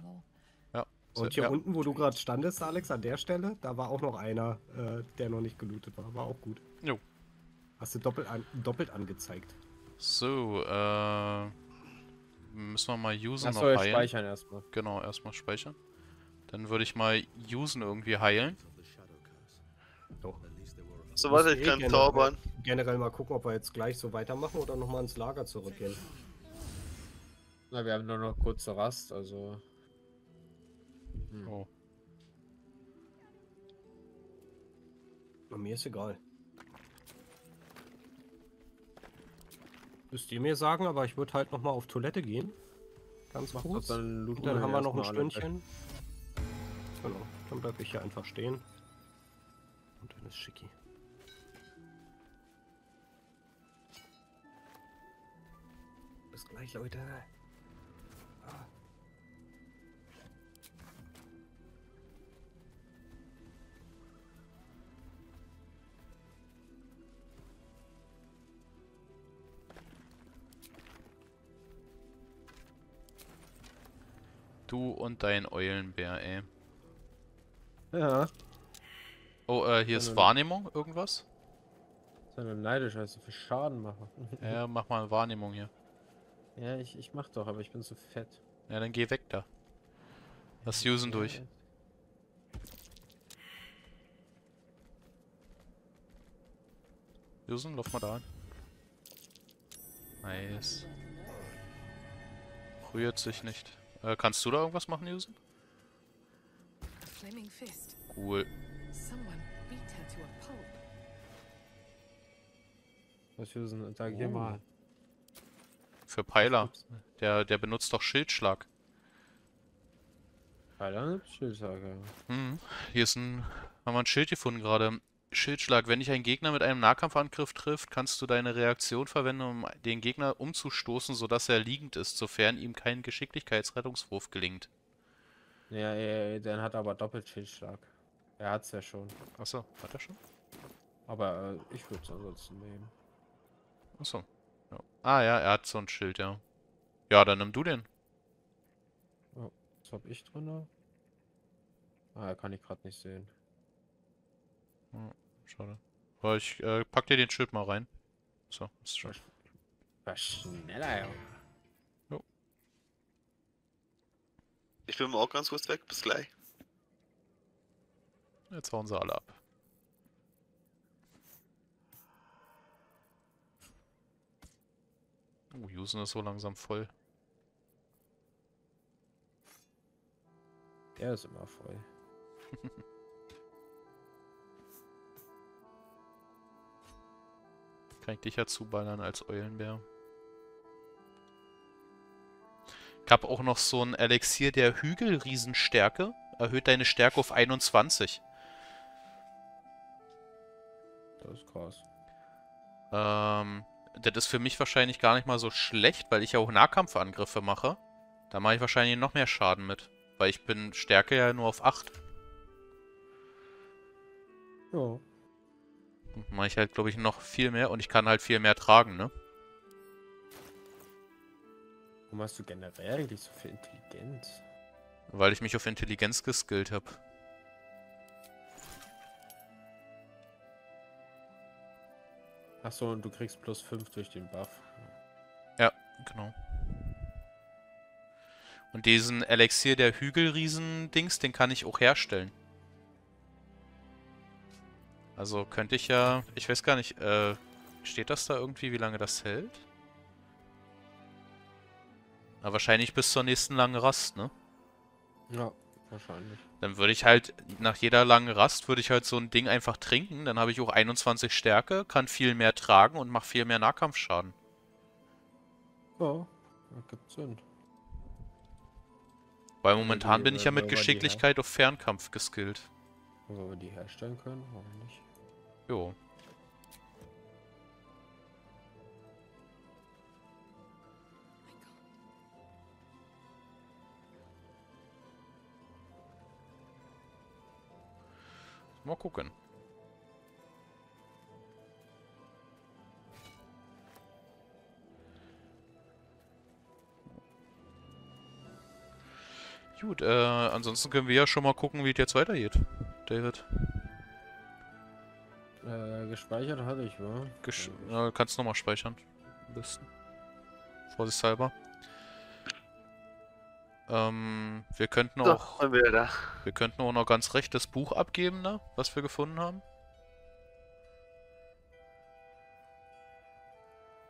Ja, und hier unten, wo du gerade standest, Alex, an der Stelle, da war auch noch einer, der noch nicht gelootet war. War auch gut. Jo. Hast du doppelt angezeigt. So, müssen wir mal Usen noch heilen. Speichern erstmal. Genau, erstmal speichern. Dann würde ich mal Usen irgendwie heilen. Doch. So, warte, ich kann zaubern. Generell mal gucken, ob wir jetzt gleich so weitermachen oder nochmal ins Lager zurückgehen. Na, wir haben nur noch kurze Rast, also. Hm. Oh. Na, mir ist egal. Müsst ihr mir sagen, aber ich würde halt nochmal auf Toilette gehen. Ganz kurz. Dann haben wir noch ein Stündchen. Genau, dann bleibe ich hier einfach stehen. Und dann ist Schicki. Bis gleich, Leute. Ah. Du und dein Eulenbär, ey. Ja. Oh, hier ist Wahrnehmung, irgendwas? Sei mir neidisch, weil ich so viel Schaden mache. Ja, mach mal Wahrnehmung hier. Ja, ich mach doch, aber ich bin so fett. Ja, dann geh weg da. Lass Usen durch. Usen, lauf mal da an. Nice. Rührt sich nicht. Kannst du da irgendwas machen, Usen? Cool. Was Usen, da geh mal. Für Peiler. Der benutzt doch Schildschlag. Peiler? Schildschlag, ja. Hm, hier ist haben wir ein Schild gefunden gerade. Schildschlag. Wenn dich ein Gegner mit einem Nahkampfangriff trifft, kannst du deine Reaktion verwenden, um den Gegner umzustoßen, sodass er liegend ist, sofern ihm kein Geschicklichkeitsrettungswurf gelingt. Ja, dann hat er aber doppelt Schildschlag. Er hat's ja schon. Achso, hat er schon? Aber ich würde es ansonsten nehmen. Achso. Ja. Ah ja, er hat so ein Schild, ja. Ja, dann nimm du den. Oh, was hab ich drin? Ah, kann ich gerade nicht sehen. Oh, schade. Aber ich pack dir den Schild mal rein. So, ist schon. War schneller, ja. Jo. Ich bin auch ganz kurz weg, bis gleich. Jetzt hauen sie alle ab. Usen ist so langsam voll. Der ist immer voll. Kann ich dich ja zuballern als Eulenbär. Ich habe auch noch so ein Elixier der Hügelriesenstärke. Erhöht deine Stärke auf 21. Das ist krass. Das ist für mich wahrscheinlich gar nicht mal so schlecht, weil ich ja auch Nahkampfangriffe mache. Da mache ich wahrscheinlich noch mehr Schaden mit. Weil ich bin Stärke ja nur auf 8. Ja. Mache ich halt, glaube ich, noch viel mehr. Und ich kann halt viel mehr tragen, ne? Warum hast du generell eigentlich so viel Intelligenz? Weil ich mich auf Intelligenz geskillt habe. Achso, und du kriegst plus 5 durch den Buff. Ja, genau. Und diesen Elixier der Hügelriesen-Dings, den kann ich auch herstellen. Also könnte ich ja... Ich weiß gar nicht, steht das da irgendwie, wie lange das hält? Na, wahrscheinlich bis zur nächsten langen Rast, ne? Ja, wahrscheinlich. Dann würde ich halt, nach jeder langen Rast, würde ich halt so ein Ding einfach trinken. Dann habe ich auch 21 Stärke, kann viel mehr tragen und mache viel mehr Nahkampfschaden. Ja, das gibt Sinn. Weil momentan bin ich ja mit Geschicklichkeit auf Fernkampf geskillt. Wenn wir die herstellen können, warum nicht? Jo. Mal gucken. Gut, ansonsten können wir ja schon mal gucken, wie es jetzt weitergeht, David. Gespeichert hatte ich, wa? Kannst du nochmal speichern. Ein bisschen. Vorsichtshalber. Wir könnten auch... Doch, wir könnten auch noch ganz recht das Buch abgeben, ne? Was wir gefunden haben.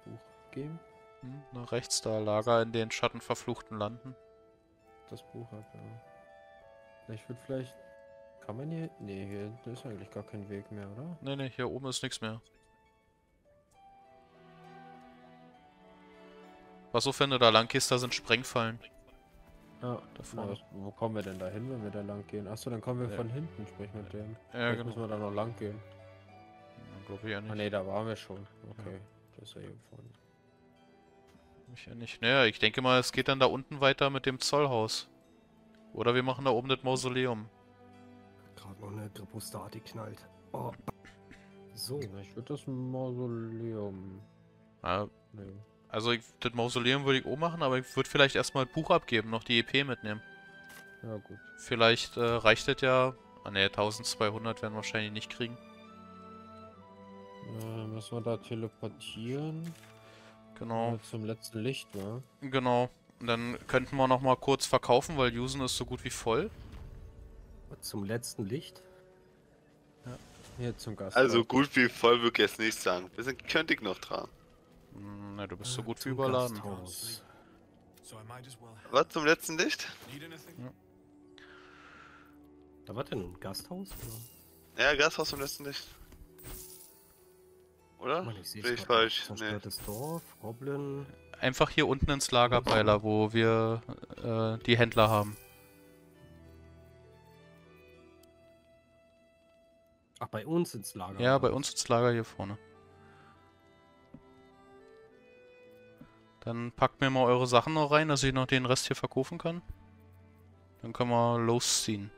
Buch abgeben? Hm, nach rechts da, Lager in den schattenverfluchten Landen. Das Buch hat, ja. Ich würde vielleicht... Kann man hier... Ne, hier hinten ist eigentlich gar kein Weg mehr, oder? Ne, ne, hier oben ist nichts mehr. Was so, wenn du da lang gehst, da sind Sprengfallen. Ah, da vorne. Wo kommen wir denn da hin, wenn wir da lang gehen? Achso, dann kommen wir von hinten, sprich mit dem. Ja, genau. Müssen wir da noch lang gehen. Ja, glaube ich ja nicht. Ah, ne, da waren wir schon. Okay, das ist ja hier vorne. Ich ja nicht. Naja, ich denke mal, es geht dann da unten weiter mit dem Zollhaus. Oder wir machen da oben das Mausoleum. Gerade noch eine Gripostate knallt. Oh. So, ich würde das Mausoleum... Ah, nee. Also ich, das Mausoleum würde ich auch machen, aber ich würde vielleicht erstmal ein Buch abgeben, noch die EP mitnehmen. Ja, gut. Vielleicht reicht das ja... Ah ne, 1200 werden wir wahrscheinlich nicht kriegen. Müssen wir da teleportieren? Genau. Zum letzten Licht, ne? Genau. Und dann könnten wir noch mal kurz verkaufen, weil Yusen ist so gut wie voll. Zum letzten Licht? Ja. Hier zum Gast. Also gut wie voll würde ich jetzt nicht sagen. Wir sind könnte ich noch dran. Na, du bist so gut wie überladen. Was, zum letzten Licht? Ja. Da war denn ein Gasthaus? Oder? Ja, Gasthaus zum letzten Licht. Oder? Mann, ich bin falsch. Zerstörtes Dorf, Goblin. Einfach hier unten ins Lagerpeiler, wo wir die Händler haben. Ach, bei uns ins Lager? Ja, bei uns ins Lager hier vorne. Dann packt mir mal eure Sachen noch rein, dass ich noch den Rest hier verkaufen kann. Dann können wir losziehen.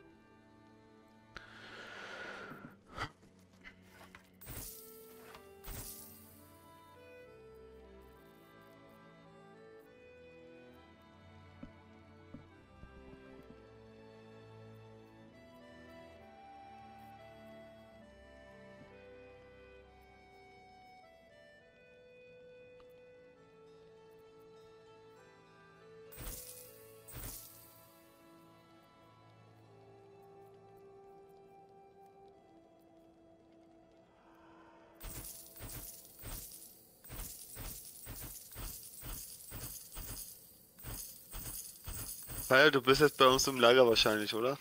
Pfeil, du bist jetzt bei uns im Lager wahrscheinlich, oder?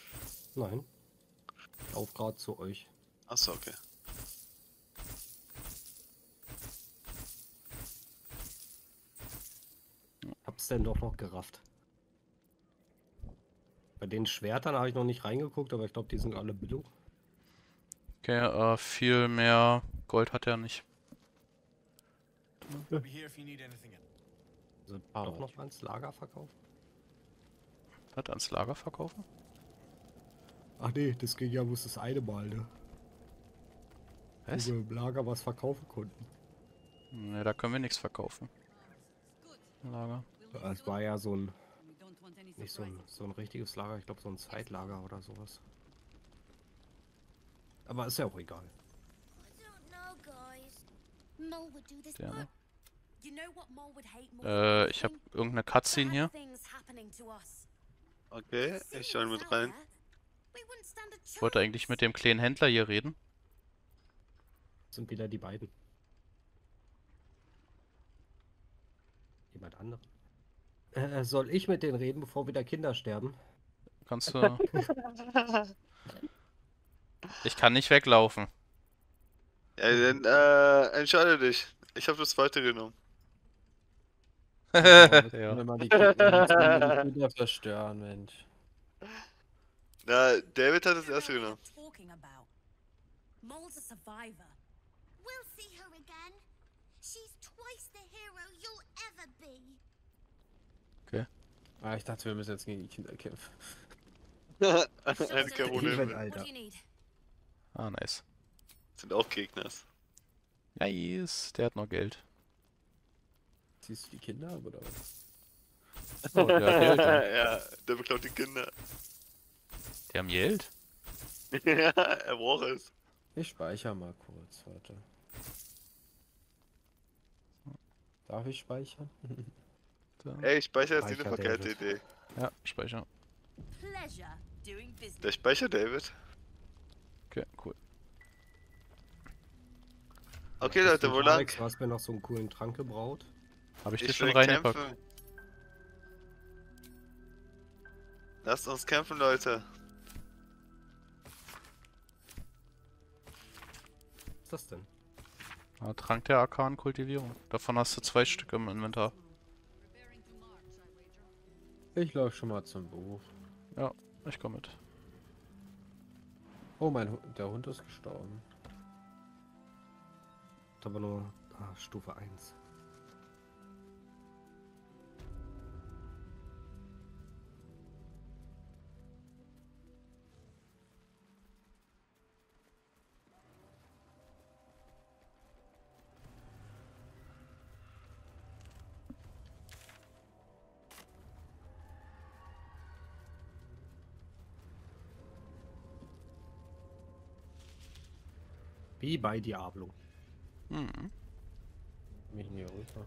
Nein. Auf gerade zu euch. Achso, okay. Hab's denn doch noch gerafft. Bei den Schwertern habe ich noch nicht reingeguckt, aber ich glaube, die sind alle Billo. Okay, viel mehr Gold hat er nicht. Ja. Also, doch noch mal ins Lager verkaufen? Ans Lager verkaufen? Ach nee, das ging ja bloß das eine Mal, ne? Was? Wo wir im Lager was verkaufen konnten. Ne, da können wir nichts verkaufen. Lager. Es war ja so ein Nicht so ein richtiges Lager, ich glaube so ein Zeitlager oder sowas. Aber ist ja auch egal. Gerne. Ich habe irgendeine Cutscene hier. Okay, ich schaue mit rein. Ich wollte eigentlich mit dem kleinen Händler hier reden. Das sind wieder die beiden. Jemand anderes. Soll ich mit denen reden, bevor wieder Kinder sterben? Kannst du... Ich kann nicht weglaufen. Ja, dann entscheide dich. Ich habe das zweite genommen. Oh, ja. Mal die Kinder verstören, Mensch. Na, David hat das erste genommen. Okay. Ah, ich dachte, wir müssen jetzt gegen die Kinder kämpfen. Alter. Ah, nice. Sind auch Gegner. Nice, der hat noch Geld. Siehst du die Kinder ab oder was? Oh, der hat Geld, ja. Ja, der beklaut die Kinder. Die haben Geld? Ja, er braucht es. Ich speichere mal kurz, warte. Darf ich speichern? Ey, ich speichere ist die eine verkehrte Idee. Ja, speichern. Der Speicher, David. Okay, cool. Okay, ja, Leute, wo lang? Du hast mir noch so einen coolen Trank gebraut. Habe ich dir schon reingepackt. Lasst uns kämpfen, Leute. Was ist das denn? Ah, Trank der Arkan-Kultivierung. Davon hast du 2 Stück im Inventar. Ich laufe schon mal zum Buch. Ja, ich komme mit. Oh, der Hund ist gestorben. Aber nur Stufe 1. Wie bei Diablo. Hm. Mich hier rüber.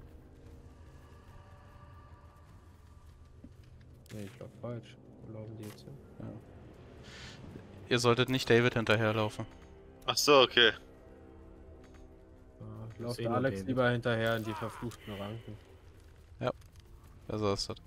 Nee, ich glaube falsch. Wo laufen die jetzt hin? Ja. Ihr solltet nicht David hinterherlaufen. Ach so, okay. Ich laufe Alex lieber hinterher in die verfluchten Ranken. Ja. Besser ist das.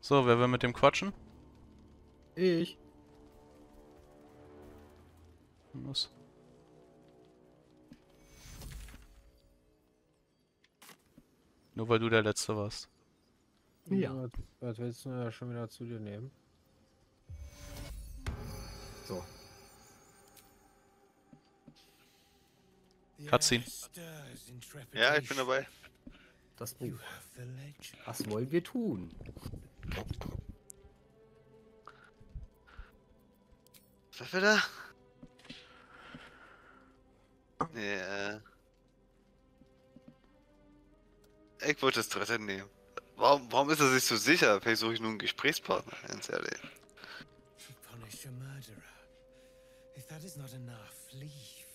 So, wer will mit dem quatschen? Ich. Muss. Nur weil du der Letzte warst. Ja. Was willst du denn da schon wieder zu dir nehmen? So. Cutscene. Ja, ich bin dabei. Das Buch. Was wollen wir tun? Was war da? Ja. Ich wollte das dritte nehmen. Warum ist er sich so sicher? Vielleicht suche ich nur einen Gesprächspartner, ganz ehrlich. Punish a murderer. If that is not enough, leave.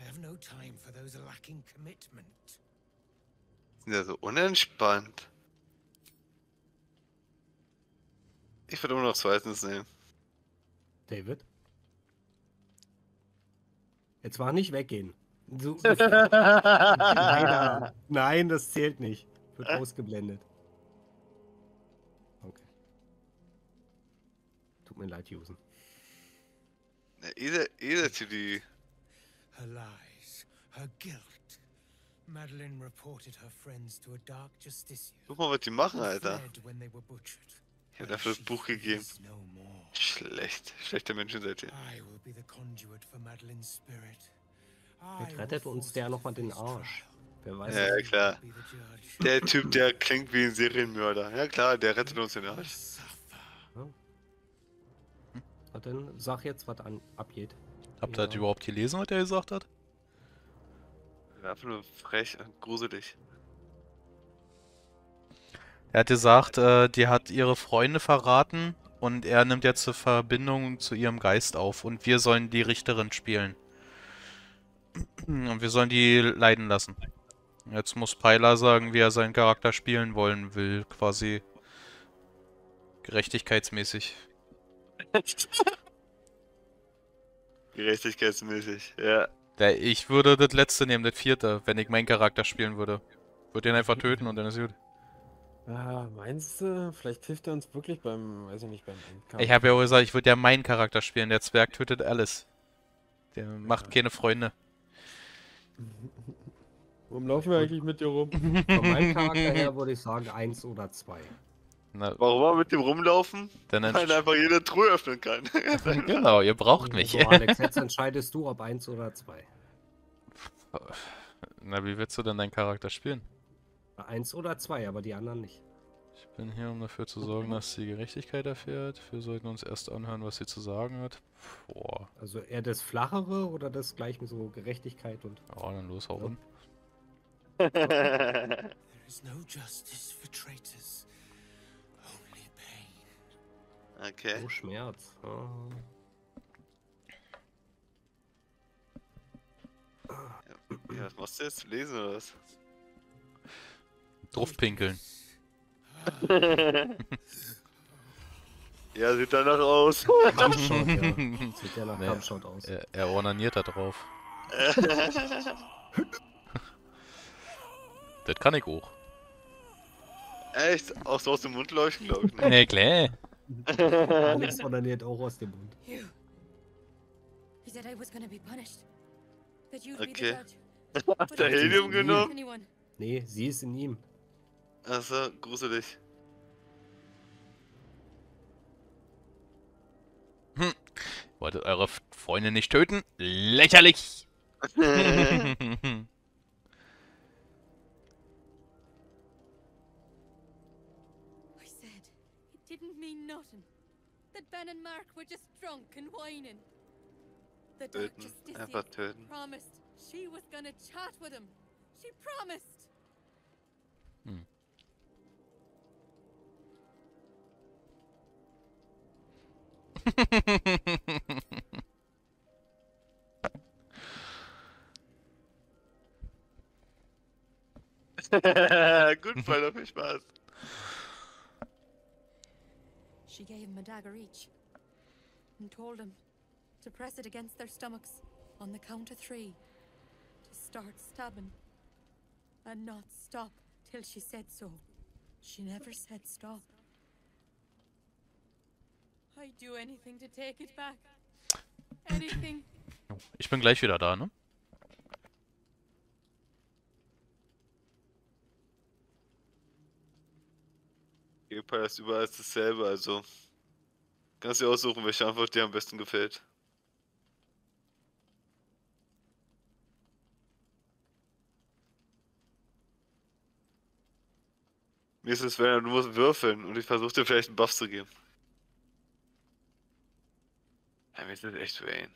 I have no time for those lacking commitment. Sind ja so unentspannt. Ich würde immer noch zweitens nehmen. David? Jetzt war nicht weggehen. So, nein, das zählt nicht. Wird ausgeblendet. Okay. Tut mir leid, Jusen. Her lies, her guilt. Madeline reported her friends to a dark justician. Guck mal, was die machen, Alter. Ich hab dafür das Buch gegeben. Schlechter Menschen seid ihr. Vielleicht rettet uns der nochmal den Arsch. Wer weiß. Ja, klar. Der Typ, der klingt wie ein Serienmörder. Ja klar, der rettet uns den Arsch. Ja, dann sag jetzt, was abgeht. Habt ihr das überhaupt gelesen, was er gesagt hat? Ja, einfach nur frech und gruselig. Er hat gesagt, die hat ihre Freunde verraten und er nimmt jetzt eine Verbindung zu ihrem Geist auf und wir sollen die Richterin spielen. Und wir sollen die leiden lassen. Jetzt muss Pyla sagen, wie er seinen Charakter spielen wollen will, quasi gerechtigkeitsmäßig. Gerechtigkeitsmäßig, ja. Ich würde das letzte nehmen, das vierte, wenn ich meinen Charakter spielen würde. Würde ihn einfach töten und dann ist gut. Ah, meinst du, vielleicht hilft er uns wirklich beim, weiß ich nicht, beim Endkampf. Ich habe ja auch gesagt, ich würde ja meinen Charakter spielen, der Zwerg tötet alles. Der macht keine Freunde. Warum laufen wir eigentlich mit dir rum? Von meinem Charakter her würde ich sagen 1 oder 2. Na, warum wir mit dem rumlaufen? Dann weil einfach jede Truhe öffnen kann. Genau, ihr braucht mich. So, Alex, jetzt entscheidest du, ob 1 oder 2. Na, wie willst du denn deinen Charakter spielen? 1 oder 2, aber die anderen nicht. Ich bin hier, um dafür zu sorgen, dass sie Gerechtigkeit erfährt. Wir sollten uns erst anhören, was sie zu sagen hat. Boah. Also eher das Flachere oder das gleiche so Gerechtigkeit und... Oh, dann los, hau rum. Okay. Oh, Schmerz. Oh. Ja, was machst du jetzt? Lesen oder was? Drauf pinkeln. Ja, sieht danach aus. Kampfshot, ja. Sieht ja nach Kampfshot aus. Er ornaniert da drauf. Das kann ich auch. Echt? Auch so aus dem Mund leuchten, glaube ich. Ne, nee, klar. Alex ordiniert auch aus dem Mund. Okay. Habt ihr Helium genommen? Nee, sie ist in ihm. Achso, gruselig. Hm. Wolltet eure Freunde nicht töten? Lächerlich! Töten, einfach töten. Hm. Gut, voll auf viel Spaß. She gave him a dagger each and told him to press it against their stomachs on the count of 3 to start stabbing and not stop till she said so. She never said stop. I'd do anything to take it back. Anything. Ich bin gleich wieder da, ne? Epa ist überall dasselbe, also kannst du aussuchen, welche Antwort dir am besten gefällt. Mir ist es, wenn du musst würfeln und ich versuche dir vielleicht einen Buff zu geben. Mir ist das echt weh.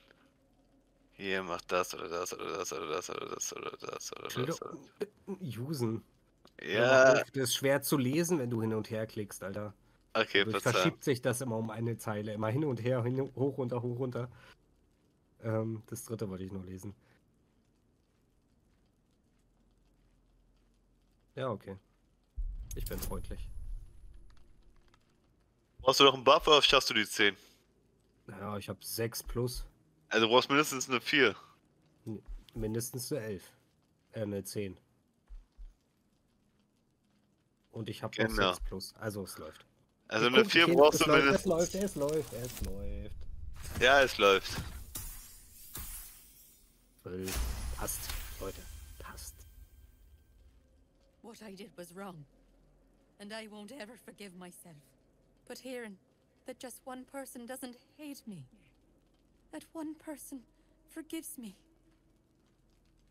Hier, mach das oder das oder das oder das oder das oder das oder das oder das. Usen. Ja. Das ist schwer zu lesen, wenn du hin und her klickst, Alter. Okay, verzeih. Verschiebt sich das immer um eine Zeile. Immer hin und her, hoch, runter, hoch, runter. Das dritte wollte ich nur lesen. Ja, okay. Ich bin freundlich. Brauchst du noch einen Buff oder schaffst du die 10? Ja, ich hab 6 plus. Also du brauchst mindestens eine 4. Mindestens eine 11. Eine 10. Und ich hab noch 6 plus. Also es läuft. Also eine 4 brauchst du mindestens. Es läuft. Ja, es läuft. Passt, Leute. Passt. What I did was wrong. And I won't ever forgive myself. But hearing that just one person doesn't hate me, that one person forgives me,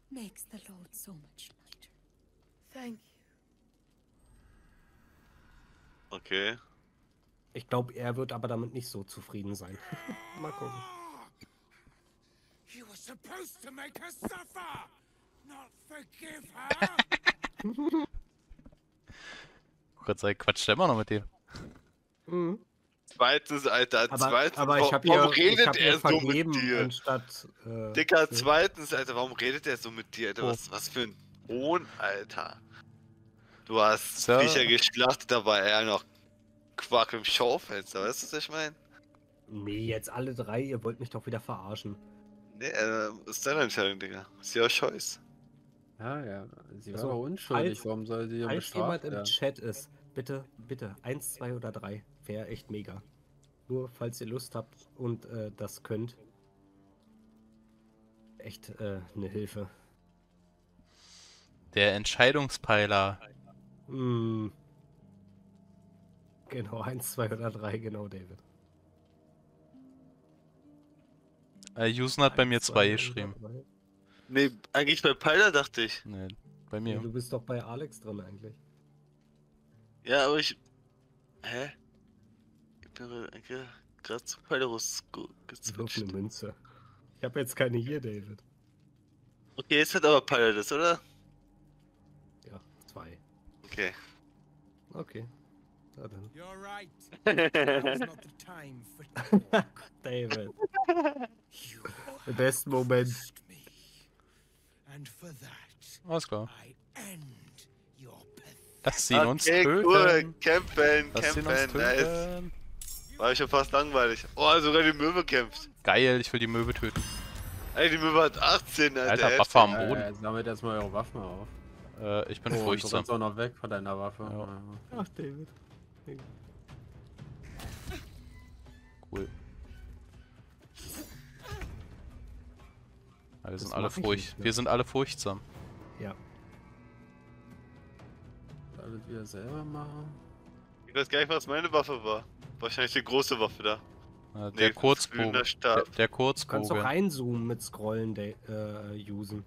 makes the load so much lighter. Thank you. Okay. Ich glaube, er wird aber damit nicht so zufrieden sein. Mal gucken. You were supposed to make her suffer, not forgive her. Gott sei Dank quatscht er immer noch mit dem. Mhm. Zweites, Alter, zweitens. Aber ich hab warum hier, redet ich hab er so mit dir? Anstatt, Dicker, zweitens, Alter, warum redet er so mit dir, Alter? Oh. Was für ein Ohn, Alter. Du hast so Viecher geschlachtet, da war er noch Quark im Schaufenster, weißt du, was ich meine? Nee, jetzt alle drei, ihr wollt mich doch wieder verarschen. Nee, ist deine Entscheidung, Digga. Ist ja auch scheiß. Ja, ja. Sie war also unschuldig. Warum soll sie ja bestraft werden? Falls jemand im Chat ist, bitte, bitte, 1, 2 oder 3. Wäre echt mega. Nur, falls ihr Lust habt und das könnt. Echt eine Hilfe. Der Entscheidungspeiler. Hm. Genau, 1, 2 oder 3, genau, David. Jusen hat bei mir 2 geschrieben. Nee, eigentlich bei Peiler dachte ich. Nee, bei mir. Nee, du bist doch bei Alex dran eigentlich. Ja, aber ich... Hä? Ich bin gerade zu Peilerus gezwitscht. Eine Münze. Ich habe jetzt keine hier, David. Okay, jetzt hat aber Peiler das, oder? Ja, 2. Okay. Okay. You're right. That's not the time for talk. David. The best moment. And for that, alles klar. Lass ihn uns töten. Cool. Campen, campen. Nice. War ich schon fast langweilig. Oh, sogar die Möwe kämpft. Geil, ich will die Möwe töten. Ey, die Möwe hat 18, Alter. Alter, Waffe am Boden. Jetzt sammelt erstmal eure Waffen auf. Ich bin furchtsam. Du bist auch noch weg von deiner Waffe. Ja. Ach, David. Cool. Wir sind alle furchtsam. Wir sind alle furchtsam. Ja. Alles wieder selber machen. Ich weiß gar nicht, was meine Waffe war. Wahrscheinlich die große Waffe da. Der, nee, Kurzbogen. Der Kurzbogen. Du kannst doch reinzoomen mit Scrollen, usen.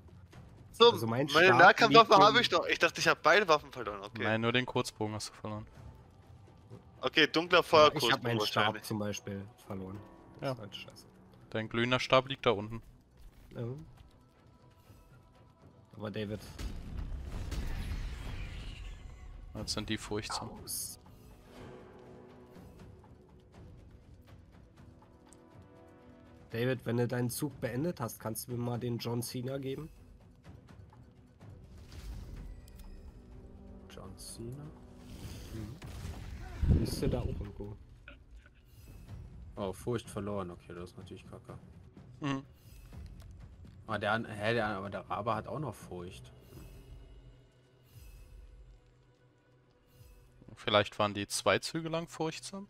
So, also meine Nahkampfwaffe habe ich doch. Ich dachte, ich habe beide Waffen verloren. Okay. Nein, nur den Kurzbogen hast du verloren. Okay, dunkler Feuerkurzbogen. Ich habe meinen Stab zum Beispiel verloren. Das ist halt scheiße. Dein glühender Stab liegt da unten. Aber David. Jetzt sind die furchtsam. David, wenn du deinen Zug beendet hast, kannst du mir mal den John Cena geben? John Cena? Mhm. Ist der da oben irgendwo? Oh, Furcht verloren. Okay, das ist natürlich kacke. Mhm. Aber der Rabe hat auch noch Furcht. Vielleicht waren die 2 Züge lang furchtsam?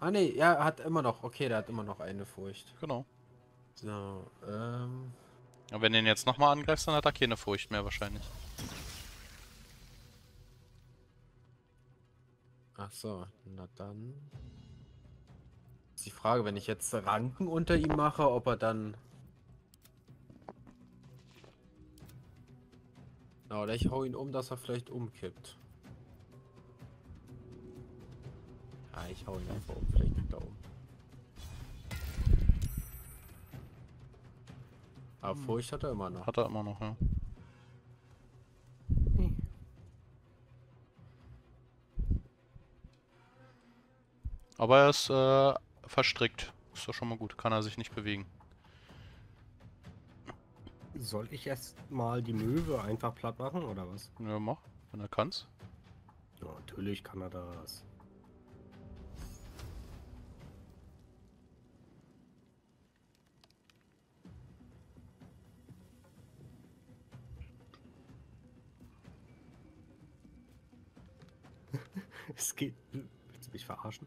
Ah ne, ja, er hat immer noch, okay, der hat immer noch eine Furcht. Genau. So, aber wenn du ihn jetzt nochmal angreifst, dann hat er keine Furcht mehr wahrscheinlich. Ach so, na dann... Die Frage, wenn ich jetzt Ranken unter ihm mache, ob er dann... Na, oder ich hau ihn um, dass er vielleicht umkippt. Ja, ich hau ihn einfach um, vielleicht kippt er um. Aber Furcht hat er immer noch. Hat er immer noch, ja. Aber er ist, verstrickt. Ist doch schon mal gut. Kann er sich nicht bewegen. Soll ich erst mal die Möwe einfach platt machen oder was? Ja, mach. Wenn er kann's. Ja, natürlich kann er das. Es geht. Willst du mich verarschen?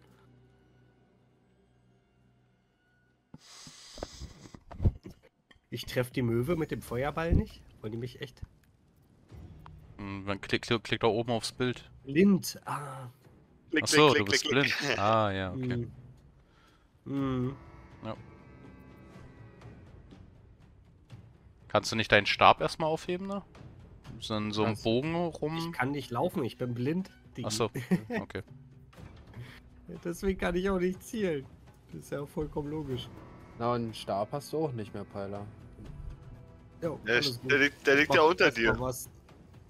Ich treffe die Möwe mit dem Feuerball nicht? Wollen die mich echt? Dann klick da oben aufs Bild. Blind, ah. Achso, du bist blind. Ah, ja, okay. Mm. Ja. Kannst du nicht deinen Stab erstmal aufheben, ne? So einen Bogen rum. Ich kann nicht laufen, ich bin blind. Achso, okay. Deswegen kann ich auch nicht zielen. Das ist ja auch vollkommen logisch. Na, und einen Stab hast du auch nicht mehr, Peiler. Jo, der liegt ja unter dir.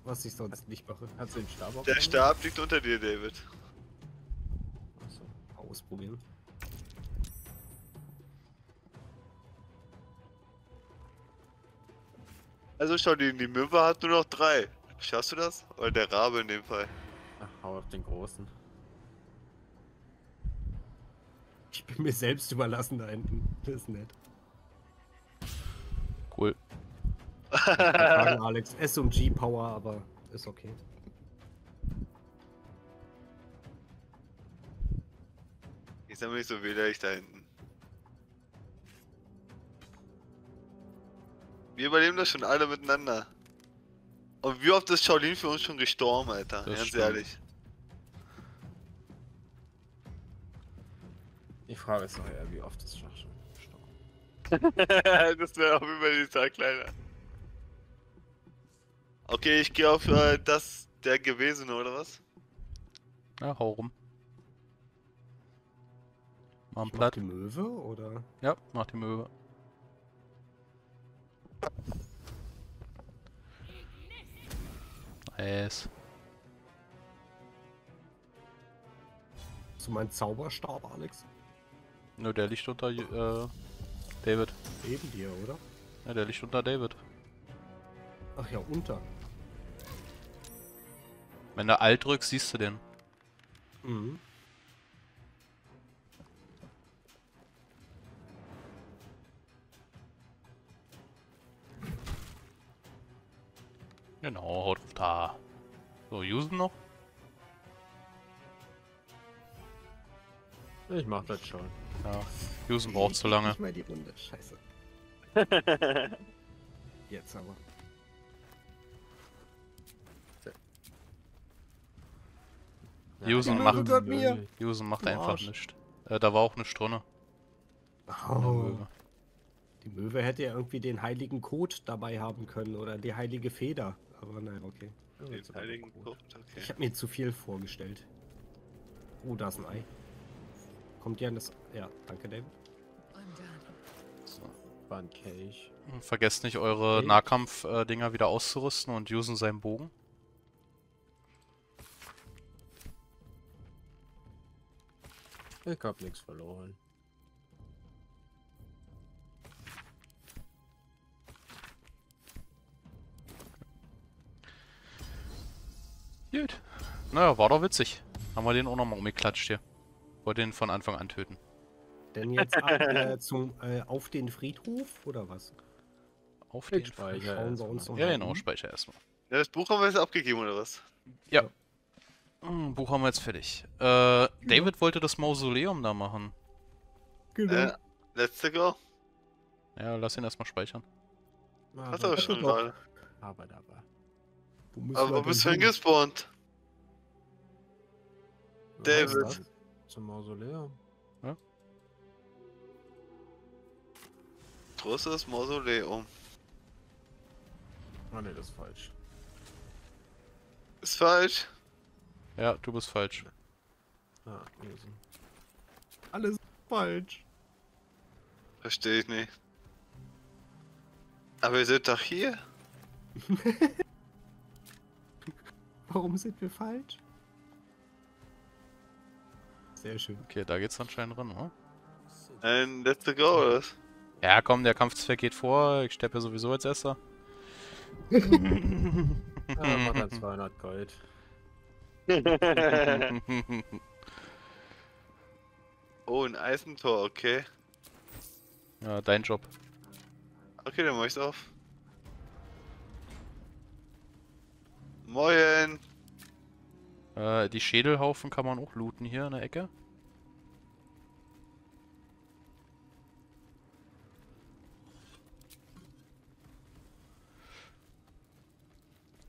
Was ich sonst nicht mache. Kannst du den Stab aufnehmen? Der Stab liegt unter dir, David. Achso, ausprobieren. Also schau, die Möwe hat nur noch 3. Schaffst du das? Oder der Rabe in dem Fall. Ach, hau auf den Großen. Ich bin mir selbst überlassen da hinten. Das ist nett. Cool. Fragen, Alex. SMG Power, aber ist okay. Ich sammle nicht so wehlich da hinten. Wir überleben das schon alle miteinander. Und wie oft ist Shaolin für uns schon gestorben, Alter? Das ganz stimmt. Ehrlich. Die Frage ist noch eher, wie oft ist Schach schon gestorben? Das wäre auch über die Zahl kleiner. Okay, ich gehe auf das der Gewesene, oder was? Na, hau rum. Machen Platt. Die Möwe, oder? Ja, mach die Möwe. Nice. Hast du meinen Zauberstab, Alex? Nö, der liegt unter David. Neben dir, oder? Ja, der liegt unter David. Ach ja, unter. Wenn du Alt drückst, siehst du den. Mhm. Genau, haut da. So, usen noch? Ich mach das schon. Ja, usen braucht zu lange. Ich mach die Runde, scheiße. Jetzt aber. Usen macht, einfach nichts. Da war auch eine Stunde. Oh. Die Möwe hätte ja irgendwie den heiligen Kot dabei haben können oder die heilige Feder. Aber nein, okay. Den heiligen Kot, okay. Ich habe mir zu viel vorgestellt. Oh, da ist ein Ei. Kommt ja an das. Ja, danke, David. So, war ein Kelch. Vergesst nicht, eure Nahkampf-Dinger wieder auszurüsten und usen seinen Bogen. Ich hab nichts verloren. Gut. Naja, war doch witzig. Haben wir den auch nochmal umgeklatscht hier. Wollte den von Anfang an töten. Denn jetzt auf den Friedhof oder was? Auf den Speicher. Schauen wir uns noch genau, Speicher erstmal. Ja, das Buch haben wir jetzt abgegeben oder was? Ja. Buch haben wir jetzt fertig. David wollte das Mausoleum da machen. Genau. Letzte Go. Ja, lass ihn erstmal speichern. Hat er schon mal. Aber. Aber bist du hingespawnt? David. Zum Mausoleum. Ja? Großes Mausoleum. Ah ne, das ist falsch. Ist falsch. Ja, du bist falsch. Ah, lesen. Alles falsch. Verstehe ich nicht. Aber ihr seid doch hier. Warum sind wir falsch? Sehr schön. Okay, da geht's anscheinend ran, oder? Ein letzter Go, oder? Ja, komm, der Kampfzweck geht vor. Ich steppe ja sowieso als Erster. Ja, mach dann 200 Gold. Oh, ein Eisentor, okay. Ja, dein Job. Okay, dann mach ich's auf. Moin! Die Schädelhaufen kann man auch looten hier in der Ecke.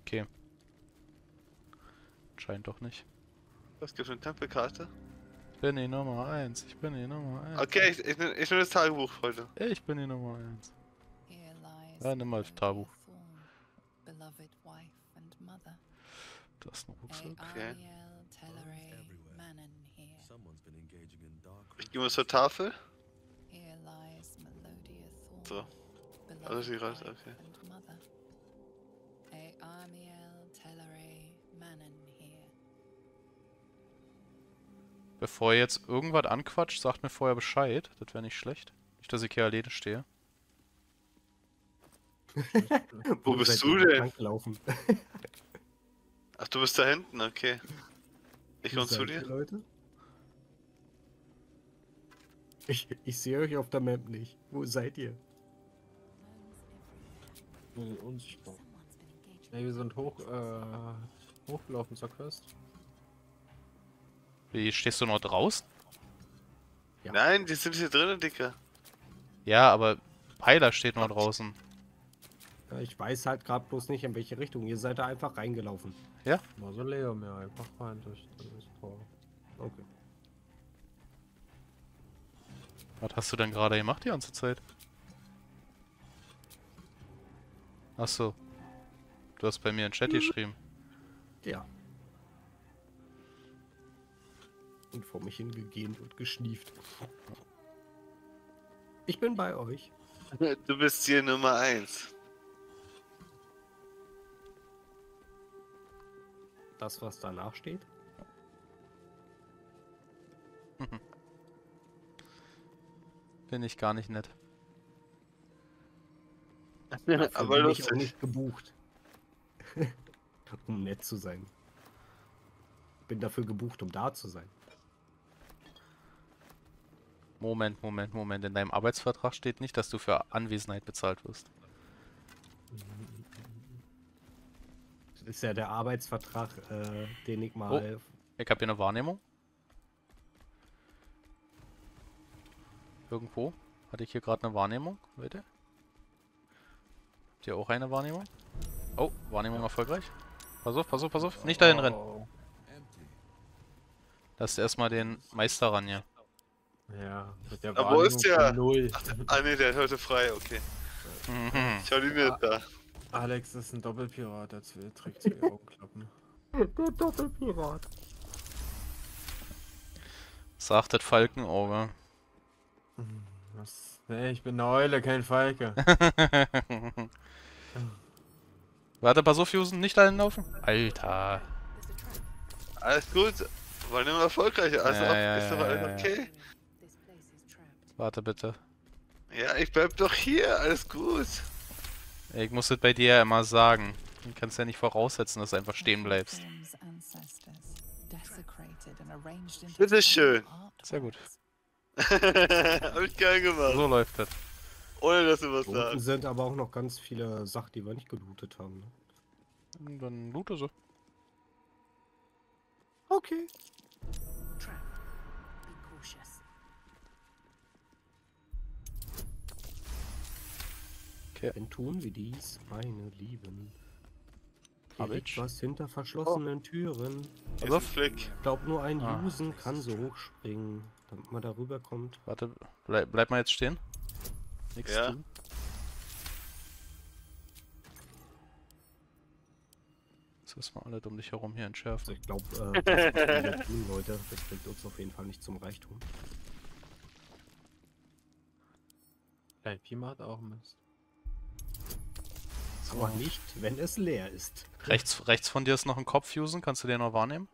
Okay. Scheint doch nicht. Was gibt's für eine Tempelkarte? Ich bin die Nummer 1, ich bin die Nummer 1. Okay, ich nehme das Tagebuch heute. Ich bin die Nummer 1. Ja, nimm mal das Tagebuch. Das ist ein Rucksack. Okay. Ich gehe mal zur Tafel. So. Alles hier raus, okay. Bevor ihr jetzt irgendwas anquatscht, sagt mir vorher Bescheid. Das wäre nicht schlecht. Nicht, dass ich hier alleine stehe. Wo bist du denn? Ach, du bist da hinten, okay. Ich komme zu dir. Leute? Ich sehe euch auf der Map nicht. Wo seid ihr? Unsichtbar. Ne, wir sind hochgelaufen zur Quest. Wie, stehst du noch draußen? Ja. Nein, die sind hier drinnen, Dicker. Ja, aber Peiler steht noch draußen. Ja, ich weiß halt gerade bloß nicht, in welche Richtung. Ihr seid da einfach reingelaufen. Ja? Mausoleum, ja, einfach rein durch das Tor. Okay. Was hast du denn gerade gemacht die ganze Zeit? Achso. Du hast bei mir in den Chat geschrieben. Ja. Und vor mich hingegähnt und geschnieft. Ich bin bei euch. Du bist hier Nummer 1. Das, was danach steht? Bin ich gar nicht nett. Ja, aber bin ich auch nicht gebucht. Um nett zu sein. Bin dafür gebucht, um da zu sein. Moment, Moment, Moment. In deinem Arbeitsvertrag steht nicht, dass du für Anwesenheit bezahlt wirst. Das ist ja der Arbeitsvertrag, den ich mal... Oh, ich habe hier eine Wahrnehmung. Irgendwo. Hatte ich hier gerade eine Wahrnehmung, Leute? Habt ihr auch eine Wahrnehmung? Oh, Wahrnehmung erfolgreich. Pass auf, pass auf, pass auf. Nicht dahin rennen. Lass erstmal den Meister ran hier. Ja, mit der Wahrnehmung. Aber wo ist der? Ach, ah ne, der ist heute frei, okay. Mhm. Ich hab ihn nicht da. Alex ist ein Doppelpirat, der trägt zwei Augenklappen. Der Doppelpirat. Sagt das Falkenauge. Was? Nee, ich bin eine Eule, kein Falke. Warte, pass auf, Fusen, nicht dahin laufen. Alter. Alles gut. War nicht mehr erfolgreich. Also ja, ist doch alles okay. Warte bitte. Ja, ich bleib doch hier. Alles gut. Ich muss das bei dir ja immer sagen. Du kannst ja nicht voraussetzen, dass du einfach stehen bleibst. Bitteschön. Sehr gut. Hab ich geil gemacht. So läuft das. Ohne dass du was sagst. Da sind aber auch noch ganz viele Sachen, die wir nicht gelootet haben. Ne? Dann loote sie. Okay. Okay. Dann tun wir dies, meine Lieben. Hier liegt was hinter verschlossenen Türen. Also Flick. Ich glaube nur ein Jusen kann so hochspringen, damit man darüber kommt. Warte, bleib mal jetzt stehen. Nix tun. Jetzt müssen wir alle um dich herum hier entschärfen. Also ich glaube, Leute, das bringt uns auf jeden Fall nicht zum Reichtum. Klein Pima hat auch Mist. Aber nicht, wenn es leer ist. Rechts von dir ist noch ein Kopf, Fusen. Kannst du den noch wahrnehmen?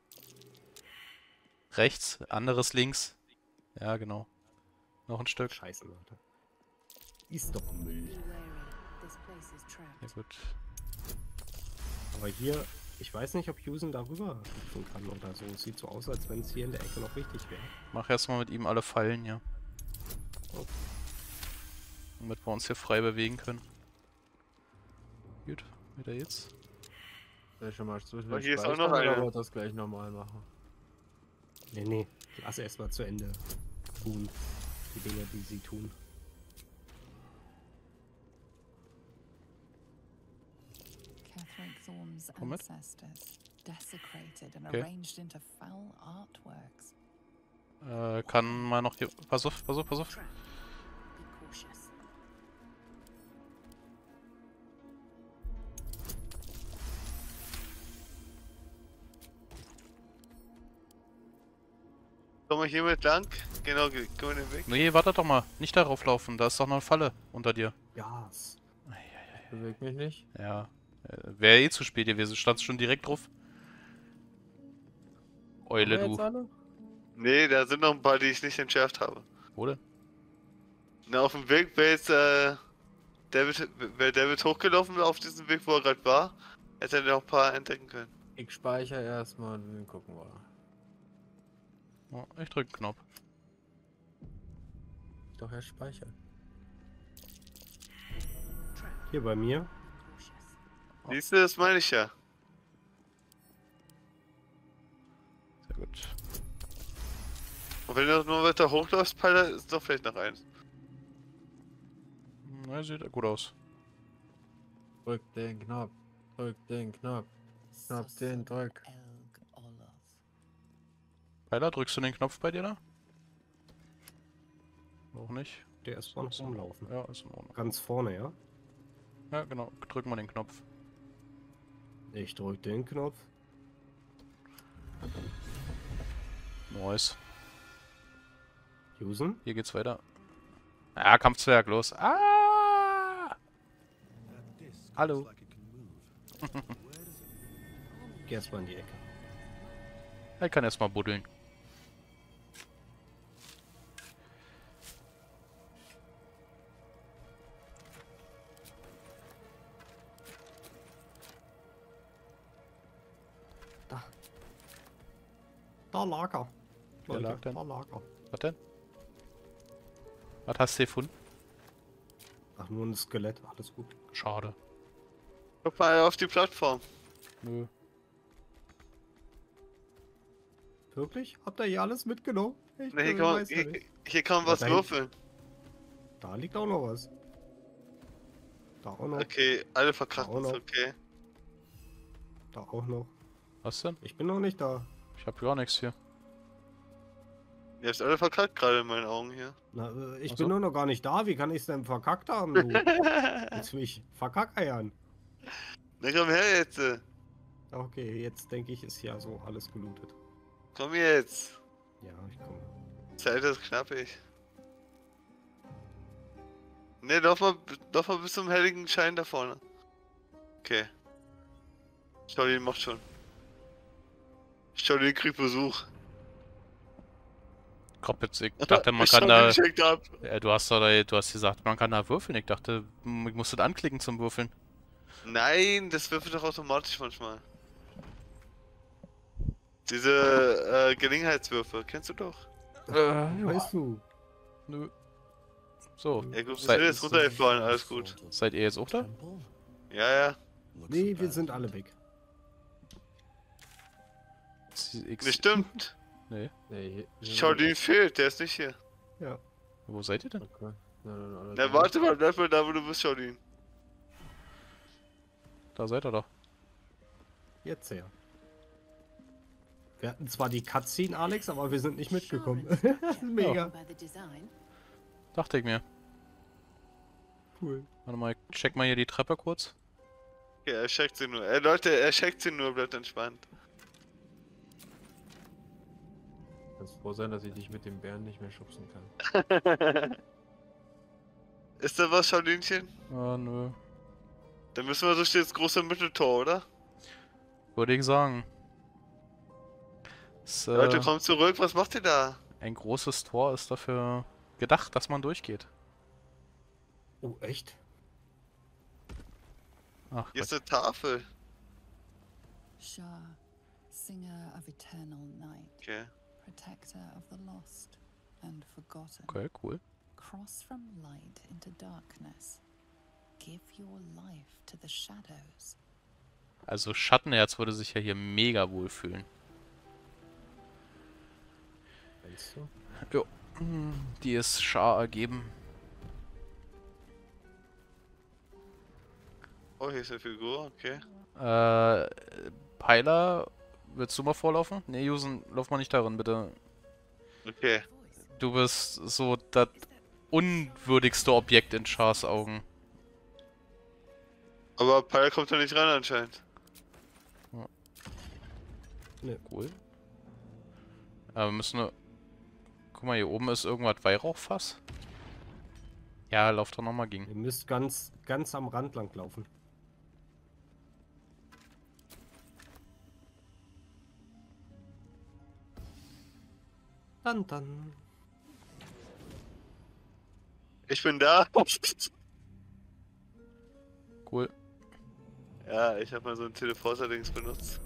Rechts, anderes links. Ja, genau. Noch ein Stück. Scheiße, Leute. Ist doch Müll. Ja, gut. Aber hier, ich weiß nicht, ob Fusen darüber hüpfen kann oder so. Es sieht so aus, als wenn es hier in der Ecke noch wichtig wäre. Mach erstmal mit ihm alle Fallen, ja. Okay. Damit wir uns hier frei bewegen können. Gut, wieder jetzt. Sehr schön, mal hier ist auch noch einer. Aber das gleich nochmal machen. Nee, lass erstmal zu Ende tun. Die Dinge, die sie tun. Komm mit. Okay. Kann mal noch hier... Pass auf, pass auf, pass auf. Komm mal hier mit lang. Genau, komm mal den Weg. Nee, warte doch mal. Nicht darauf laufen. Da ist doch noch eine Falle unter dir. Ja. Yes. Bewegt mich nicht. Ja. Wäre eh zu spät gewesen. Standst schon direkt drauf. Eule, du. Nee, da sind noch ein paar, die ich nicht entschärft habe. Wo denn? Na, auf dem Weg wäre jetzt, wäre David hochgelaufen auf diesem Weg, wo er gerade war. Hätte er noch ein paar entdecken können. Ich speichere erstmal und gucken wir. Oh, ich drücke einen Knopf. Doch, er speichert. Hier bei mir. Oh. Siehst du, das meine ich ja. Sehr gut. Und wenn du nur weiter hochläufst, Palette, ist doch vielleicht noch eins. Na, sieht ja gut aus. Drück den Knopf. Drück den Knopf. Knopf den Drück. Pfeiler, drückst du den Knopf bei dir da? Noch nicht. Der ist vorne rumlaufen. Ja, ist vorne. Ganz vorne, ja? Ja, genau. Drück mal den Knopf. Ich drück den Knopf. Nice. Usen? Hier geht's weiter. Ja, Kampfzwerg, los. Ah! Hallo. Geh erstmal in die Ecke. Ich kann erstmal buddeln. Da. Da lag er. Da lag er. Was denn? Was hast du gefunden? Ach, nur ein Skelett. Alles gut. Schade. Guck mal auf die Plattform. Nö. Wirklich? Habt ihr hier alles mitgenommen? Na, hier kann man was würfeln. Da liegt auch noch was. Da auch noch. Okay, alle verkrachten ist okay. Da auch noch. Was denn? Ich bin noch nicht da. Ich hab gar nichts hier. Ihr habt alle verkackt gerade in meinen Augen hier. Na, ich bin nur noch gar nicht da. Wie kann ich es denn verkackt haben, du? Willst mich verkackeiern? Na komm her jetzt. Okay, jetzt denke ich, ist ja so alles gelootet. Komm jetzt. Ja, ich komme. Zeit ist knappig. Ne, lauf mal bis zum helligen Schein da vorne. Okay. Stolli macht schon. Stolli kriegt Besuch. Ich dachte, man kann da. Ja, du hast gesagt, man kann da würfeln. Ich dachte, ich musste das anklicken zum Würfeln. Nein, das würfelt doch automatisch manchmal. Diese Gelegenheitswürfe, kennst du doch? Weißt du? Nö. So. Ja, gut, wir sind jetzt runtergefallen, alles gut. Seid ihr jetzt auch da? Ja, ja. Nee, wir sind alle weg. Bestimmt. Nee. Nee, schau, den fehlt, der ist nicht hier. Ja. Wo seid ihr denn? Okay. Na, warte mal, bleib mal da, wo du bist, Shaolin. Da seid ihr doch. Jetzt her. Wir hatten zwar die Cutscene, Alex, aber wir sind nicht mitgekommen. Mega. Ja. Dachte ich mir. Cool. Warte mal, ich check mal hier die Treppe kurz. Ja, er checkt sie nur. Leute, er checkt sie nur, bleibt entspannt. Kannst froh sein, dass ich dich mit dem Bären nicht mehr schubsen kann. Ist da was, Schaulinchen? Ah, nö. Dann müssen wir durch das große Mitteltor, oder? Würde ich sagen. Das, Leute, kommt zurück, was macht ihr da? Ein großes Tor ist dafür gedacht, dass man durchgeht. Oh, echt? Ach, hier ist eine Tafel. Shah, Singer of Eternal Night. Okay. Protector of the lost and forgotten. Okay, cool. Cross from light into darkness. Give your life to the shadows. Also Schattenherz würde sich ja hier mega wohl fühlen. Weißt du? Jo, die ist Schar ergeben. Oh, hier ist eine Figur, okay. Peiler. Willst du mal vorlaufen? Ne, Jusen, lauf mal nicht darin, bitte. Okay. Du bist so das unwürdigste Objekt in Schars Augen. Aber Pyle kommt da nicht ran anscheinend. Ja. Ne, cool. Aber wir müssen Guck mal, hier oben ist irgendwas Weihrauchfass. Ja, lauf doch nochmal gegen. Ihr müsst ganz am Rand lang laufen. Dann. Ich bin da. Cool. Ja, ich habe mal so ein Teleporter-Dings benutzt.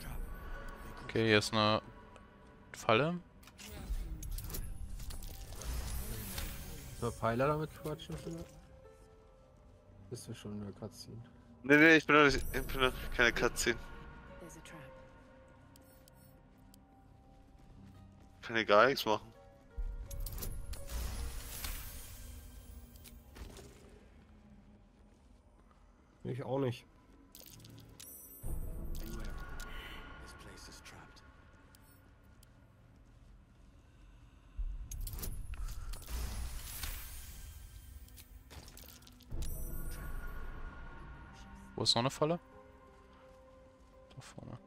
Okay, hier ist eine Falle. Über Pfeiler damit quatschen vielleicht? Bist du schon in der Cutscene? Nee, ich bin noch nicht. Ich bin noch keine Cutscene. Ich kann ja gar nichts machen. Ich auch nicht. Wo ist noch eine Falle? Da vorne.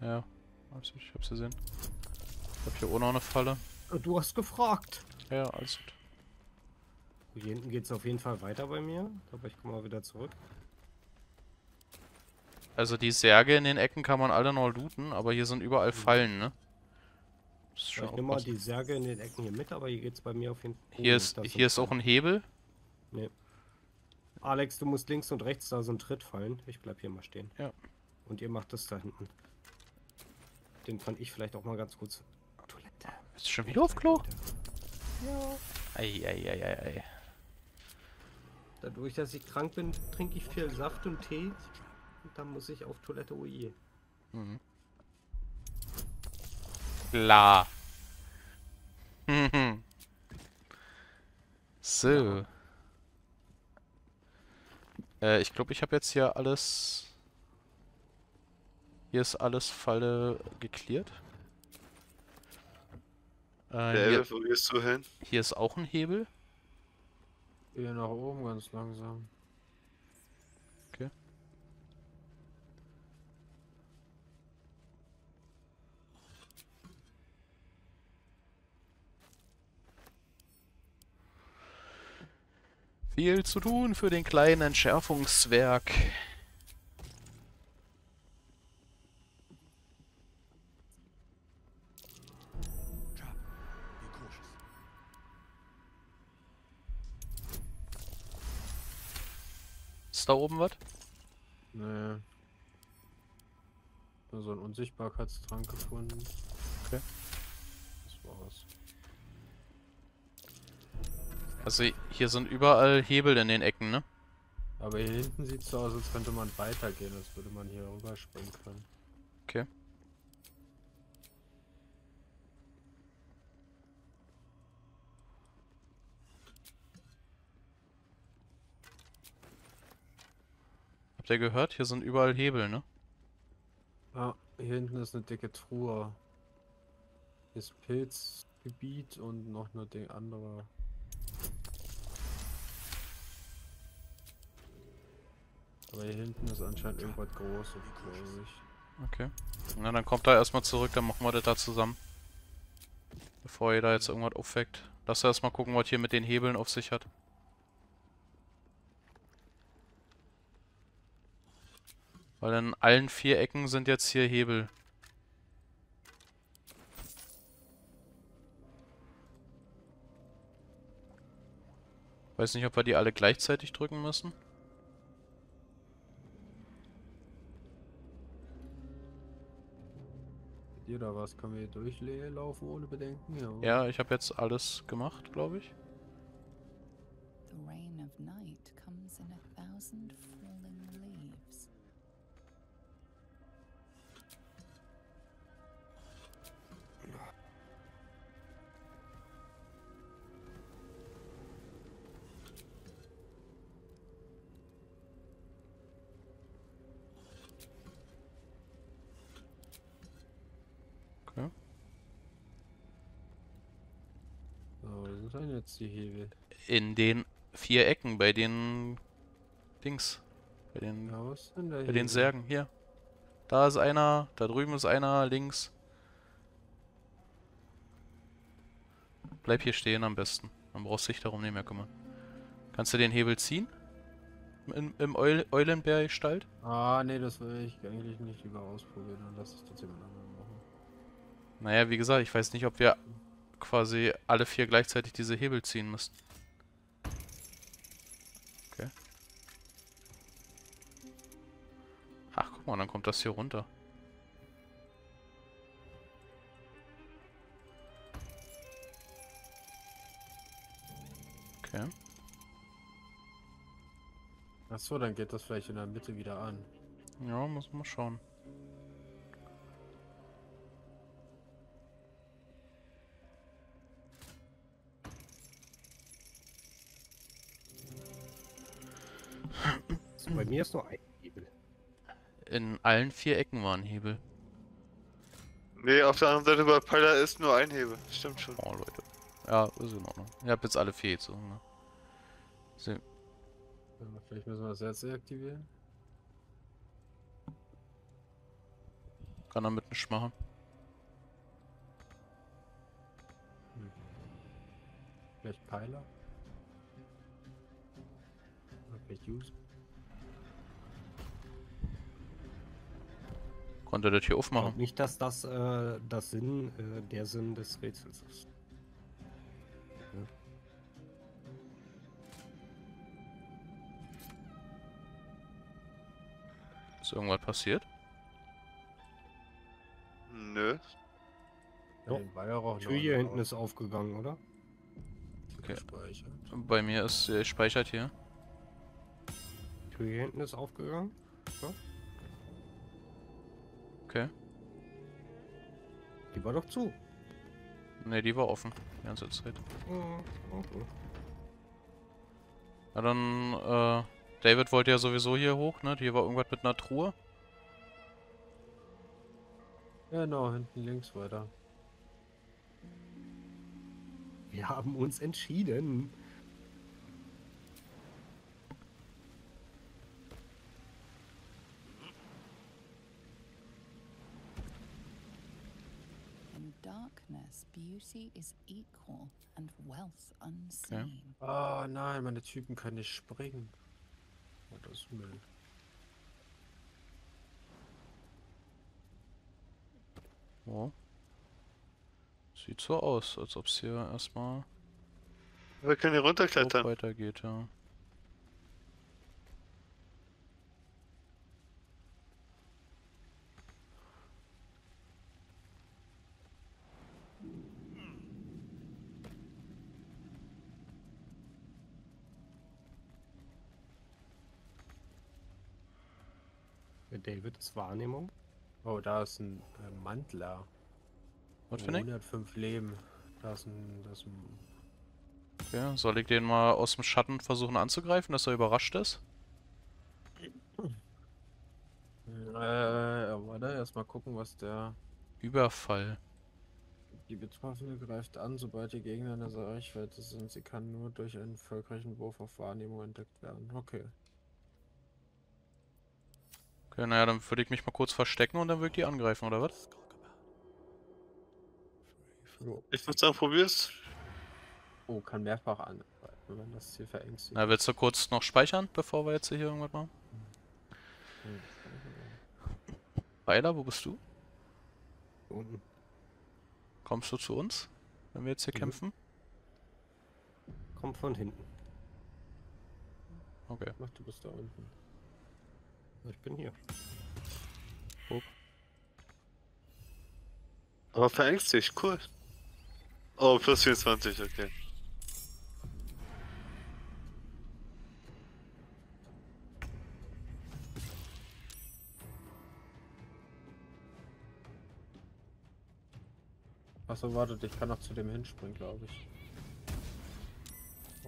Ja. Ich hab's gesehen. Ich hab hier auch noch eine Falle. Du hast gefragt. Ja, alles gut. Hier hinten geht's auf jeden Fall weiter bei mir. Aber ich komme mal wieder zurück. Also die Särge in den Ecken kann man alle noch looten, aber hier sind überall Fallen, ne? Ich nehme mal die Särge in den Ecken hier mit, aber hier geht's bei mir auf jeden Fall. Hier ist auch ein Hebel. Nee. Alex, du musst links und rechts da so einen Tritt fallen. Ich bleib hier mal stehen. Ja. Und ihr macht das da hinten. Den fand ich vielleicht auch mal ganz kurz. Toilette. Bist du schon wieder auf Klo? Ja. Eieieiei. Dadurch, dass ich krank bin, trinke ich viel Saft und Tee. Und dann muss ich auf Toilette, oh je. Mhm. Klar. So. Ich glaube, ich habe jetzt hier alles... Hier ist alles Falle geklärt. Wo gehst du hin? Hier ist auch ein Hebel. Hier nach oben ganz langsam. Okay. Viel zu tun für den kleinen Entschärfungswerk. Da oben was? Nee. Nur so einen Unsichtbarkeitstrank gefunden. Okay. Das war's. Also hier sind überall Hebel in den Ecken, ne? Aber hier hinten sieht es so aus, als könnte man weitergehen, als würde man hier rüberspringen können. Okay. Habt ihr gehört? Hier sind überall Hebel, ne? Ja, hier hinten ist eine dicke Truhe. Hier ist Pilzgebiet und noch eine andere. Aber hier hinten ist anscheinend irgendwas Großes, glaube ich. Okay. Na, dann kommt da erstmal zurück, dann machen wir das da zusammen. Bevor ihr da jetzt irgendwas aufweckt. Lass erstmal gucken, was hier mit den Hebeln auf sich hat. Weil in allen 4 Ecken sind jetzt hier Hebel. Weiß nicht, ob wir die alle gleichzeitig drücken müssen. Mit dir da was? Können wir hier durchlaufen ohne Bedenken? Ja, ich habe jetzt alles gemacht, glaube ich. The rain of night comes in 1,000 fallen leaves. Okay. So, wo sind denn jetzt die Hebel? In den 4 Ecken bei den Dings. Bei den, ja, was ist denn da bei den Särgen, hier. Da ist einer, da drüben ist einer, links. Bleib hier stehen am besten. Dann brauchst du dich darum nicht mehr kümmern. Kannst du den Hebel ziehen? Im Eulenbär-Gestalt? Ah, nee, das will ich eigentlich nicht lieber ausprobieren. Dann lass es trotzdem jemand anderen machen. Naja, wie gesagt, ich weiß nicht, ob wir quasi alle vier gleichzeitig diese Hebel ziehen müssen. Okay. Ach, guck mal, dann kommt das hier runter. Okay. Achso, dann geht das vielleicht in der Mitte wieder an. Ja, muss man schauen. So, bei mir ist nur ein Hebel. In allen vier Ecken war ein Hebel. Nee, auf der anderen Seite bei Pfeiler ist nur ein Hebel. Stimmt schon. Oh, Leute. Ja, ist in Ordnung. Ich hab jetzt alle vier gezogen, ne? So. Vielleicht müssen wir das jetzt deaktivieren. Kann er mit nicht machen. Hm. Vielleicht Pfeiler? Oder vielleicht Use? Konnte das hier aufmachen? Ich glaub nicht, dass das der Sinn des Rätsels ist. Ist irgendwas passiert? Nö. Ja, die Tür hier hinten ist aufgegangen, oder? Okay. Bei mir ist speichert hier. Die Tür hier hinten ist aufgegangen. So. Okay. Die war doch zu. Ne, die war offen. Die ganze Zeit. Oh, okay. Na dann, David wollte ja sowieso hier hoch, ne? Hier war irgendwas mit einer Truhe. Genau, hinten links weiter. Wir haben uns entschieden. In darkness, beauty is equal and wealth unseen. Okay. Oh nein, meine Typen können nicht springen. Das Müll. Oh. Sieht so aus, als ob es hier erstmal. Wir können hier runterklettern. Weitergeht, ja. David ist Wahrnehmung. Oh, da ist ein Mantler. Was für ein? 105 Leben. Da ist ein. Okay, soll ich den mal aus dem Schatten versuchen anzugreifen, dass er überrascht ist? Warte, erstmal gucken, was der. Überfall. Die Betroffene greift an, sobald die Gegner in der Reichweite sind. Sie kann nur durch einen erfolgreichen Wurf auf Wahrnehmung entdeckt werden. Okay. Ja, naja, dann würde ich mich mal kurz verstecken und dann würde ich die angreifen, oder was? Ich würde sagen, probier's. Oh, kann mehrfach angreifen, wenn das hier verängstigt. Na, willst du kurz noch speichern, bevor wir jetzt hier irgendwas machen? Weiler, wo bist du? Unten. Kommst du zu uns, wenn wir jetzt hier kämpfen? Komm von hinten. Okay. Mach, du bist da unten. Ich bin hier. Oh. Aber verängstigt, cool. Oh, plus 24, okay. Achso, wartet, ich kann noch zu dem hinspringen, glaube ich.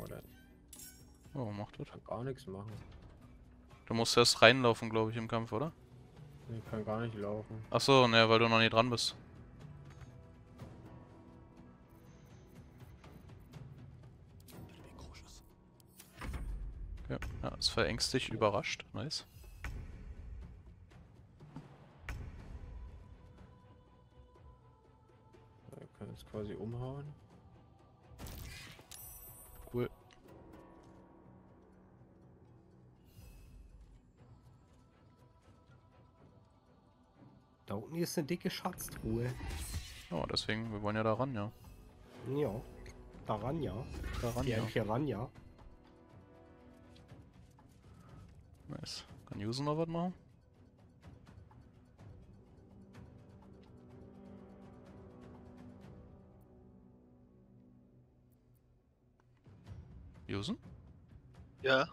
Oder? Oh, macht das. Kann gar nichts machen. Du musst erst reinlaufen, glaube ich, im Kampf, oder? Ich kann gar nicht laufen. Achso, ne, weil du noch nie dran bist. Okay. Ja, ist verängstigt, überrascht. Nice. Ich kann jetzt quasi umhauen. Cool. Da unten ist eine dicke Schatztruhe. Ja, deswegen, wir wollen ja da ran, ja. Ja. Daran ja. Daran ja. Hier ran, ja. Nice. Kann User noch was machen? User? Ja.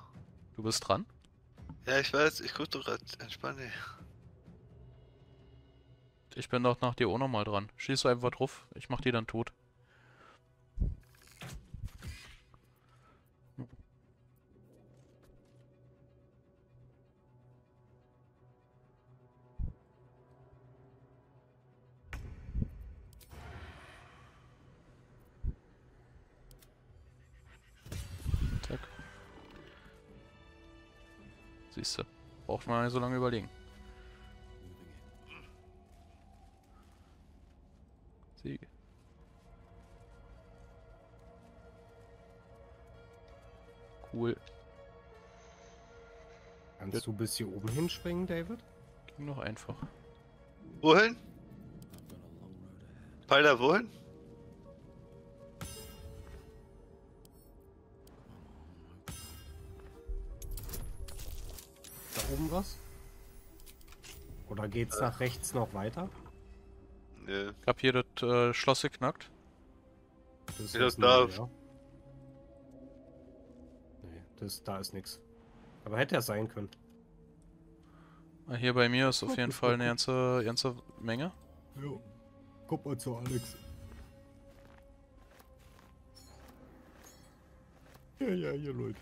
Du bist dran? Ja, ich weiß, ich guck doch gerade, entspann dich. Ich bin doch nach dir auch nochmal dran. Schieß du einfach drauf, ich mach die dann tot. Zack. Siehst du, braucht man nicht so lange überlegen. Cool. Kannst du bis hier oben hinspringen, David? Ging noch einfach. Wohin? Pfeiler, wohin? Da oben was? Oder geht's nach rechts noch weiter? Nee. Ich hab hier das Schloss geknackt. Das ist da. Ja. Nee, da ist nix. Aber hätte er sein können. Hier bei mir ist auf jeden Fall eine ganze Menge. Jo. Guck mal zu Alex. Ja, hier Leute.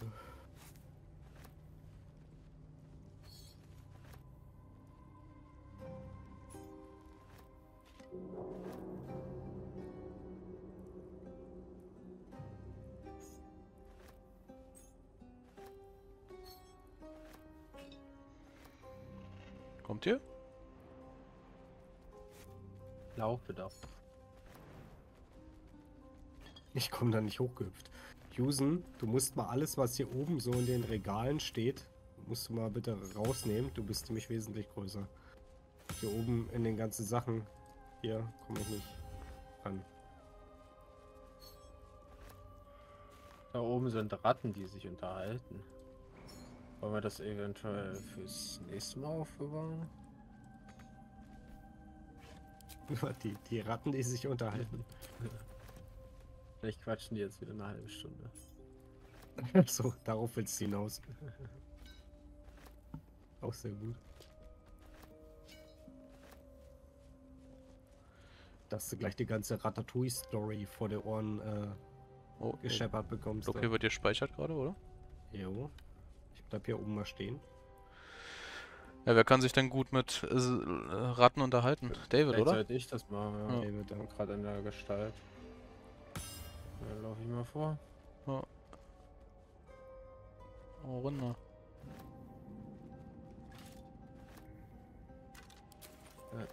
Kommt ihr? Laufbedarf. Ich komme da nicht hochgehüpft. Jusen, du musst mal alles, was hier oben so in den Regalen steht, musst du mal bitte rausnehmen. Du bist nämlich wesentlich größer. Hier oben in den ganzen Sachen. Hier komme ich nicht ran. Da oben sind Ratten, die sich unterhalten. Wollen wir das eventuell fürs nächste Mal aufbewahren? Die Ratten, die sich unterhalten. Vielleicht quatschen die jetzt wieder eine halbe Stunde. So, darauf willst du hinaus. Auch sehr gut. Dass du gleich die ganze Ratatouille-Story vor den Ohren gescheppert bekommst. Okay, wird dir speichert gerade, oder? Jo. Bleib hier oben mal stehen. Ja, wer kann sich denn gut mit Ratten unterhalten? David, vielleicht oder? Sollte ich das machen, ja. David, dann gerade in der Gestalt. Da laufe ich mal vor. Ja. Oh, runter. Ja.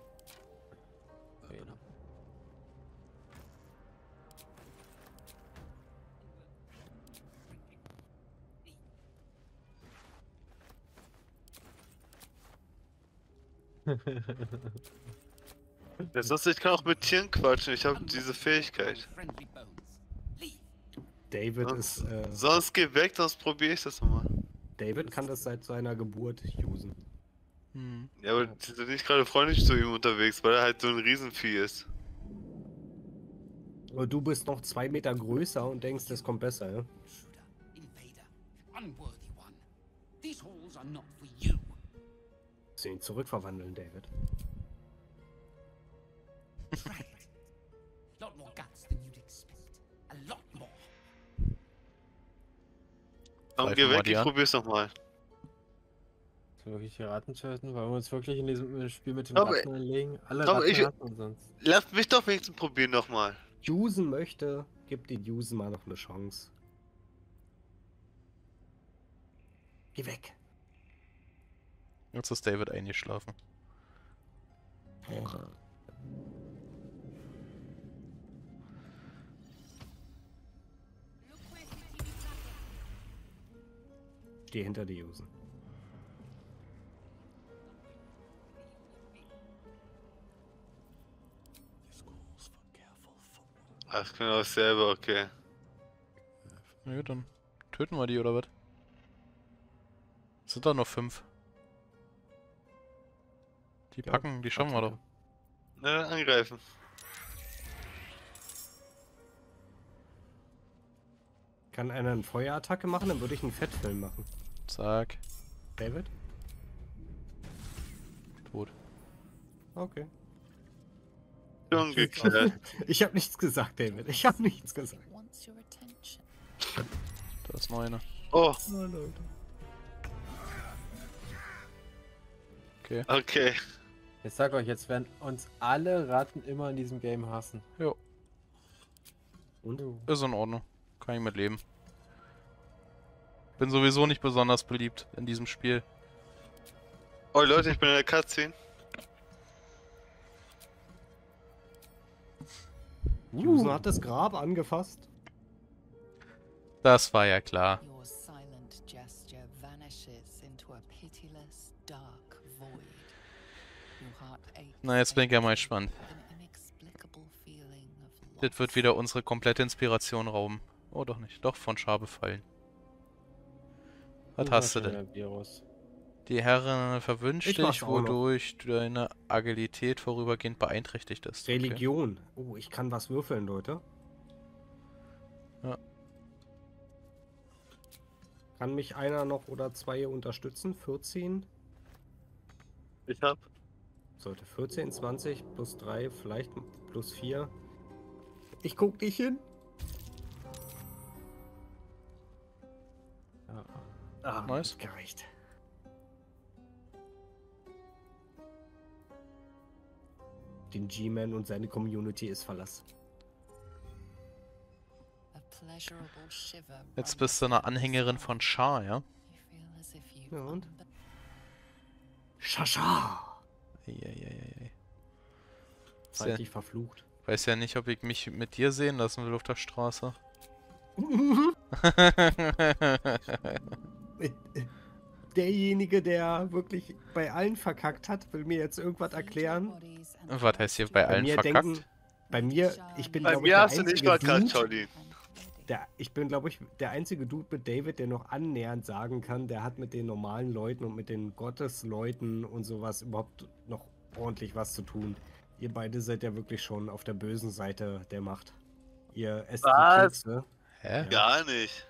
Ja, sonst ich kann auch mit Tieren quatschen, ich habe diese Fähigkeit. David sonst, ist. Sonst geh weg, sonst probiere ich das nochmal. David kann das seit seiner Geburt usen. Hm. Ja, aber die sind nicht gerade freundlich zu ihm unterwegs, weil er halt so ein Riesenvieh ist. Aber du bist noch 2 Meter größer und denkst, das kommt besser, ja? Ihn zurückverwandeln, David. Komm, geh weg, ich probier's nochmal. Wirklich hier Ratten töten? Wollen wir uns wirklich in diesem Spiel mit den Ratten anlegen? Alle Ratten sonst. Lasst mich doch wenigstens probieren nochmal. Jusen möchte, gib den Jusen mal noch eine Chance. Geh weg. Jetzt ist David eingeschlafen. Ja. Geh hinter die Jusen. Ach, genau dasselbe, okay. Na gut, dann töten wir die, oder was? Es sind da noch 5. Die packen, ja, die schaffen wir doch. Na, dann angreifen. Kann einer eine Feuerattacke machen, dann würde ich einen Fettfilm machen. Zack. David? Tot. Okay. Schon geklärt. Ich hab nichts gesagt, David. Ich hab nichts gesagt. Da ist noch einer. Oh. Okay. Okay. Ich sag euch, jetzt werden uns alle Ratten immer in diesem Game hassen. Jo. Und? Ist in Ordnung. Kann ich mitleben. Bin sowieso nicht besonders beliebt in diesem Spiel. Oh Leute, ich bin in der Cutscene. Jusen hat das Grab angefasst. Das war ja klar. Na, jetzt bin ich ja mal gespannt. Das wird wieder unsere komplette Inspiration rauben. Oh, doch nicht. Doch, von Schabe fallen. Was hast du denn? Die Herren verwünscht dich, wodurch deine Agilität vorübergehend beeinträchtigt ist. Okay. Religion. Oh, ich kann was würfeln, Leute. Ja. Kann mich einer noch oder zwei unterstützen? 14? Ich hab. Sollte 14, 20, plus 3, vielleicht plus 4. Ich guck nicht hin. Ah, nice. Gereicht. Den G-Man und seine Community ist Verlass. Jetzt bist du eine Anhängerin von Shah, ja? Ja und? Shasha! Eieieiei. Seid ich verflucht. Weiß ja nicht, ob ich mich mit dir sehen lassen will auf der Straße. Derjenige, der wirklich bei allen verkackt hat, will mir jetzt irgendwas erklären. Was heißt hier bei allen verkackt? Ich bin, glaube ich, der einzige Dude mit David, der noch annähernd sagen kann, der hat mit den normalen Leuten und mit den Gottesleuten und sowas überhaupt noch ordentlich was zu tun. Ihr beide seid ja wirklich schon auf der bösen Seite der Macht. Ihr esst die Kekse. Hä? Gar nicht.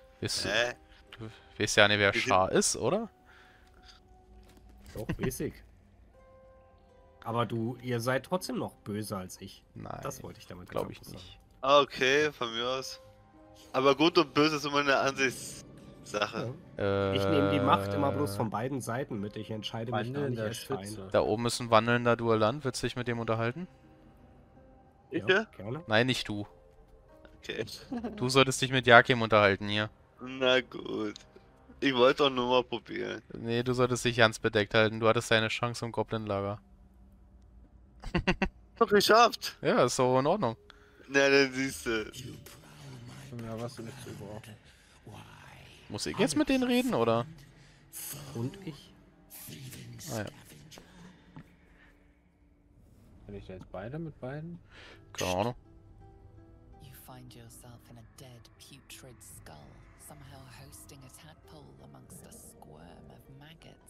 Du weißt ja nicht, wer Schar ist, oder? Doch, weiß ich. Aber ihr seid trotzdem noch böser als ich. Nein. Das wollte ich damit glaube ich nicht. Okay, von mir aus. Aber gut und böse ist immer eine Ansichtssache. Ja. Ich nehme die Macht immer bloß von beiden Seiten mit. Ich entscheide mich gar nicht erst für einen. Da oben ist ein wandelnder Duellant. Willst du dich mit dem unterhalten? Ich? Ja, gerne. Nein, nicht du. Okay. Du solltest dich mit Jakim unterhalten hier. Na gut. Ich wollte auch nur mal probieren. Nee, du solltest dich ganz bedeckt halten. Du hattest deine Chance im Goblin-Lager. Doch geschafft. Ja, ist so in Ordnung. Na, dann siehst du. Ja, was du nicht so brauchst. Muss ich jetzt mit denen reden, oder? Und ich? Ah, ja. Bin ich da jetzt beide mit beiden? Keine Ahnung.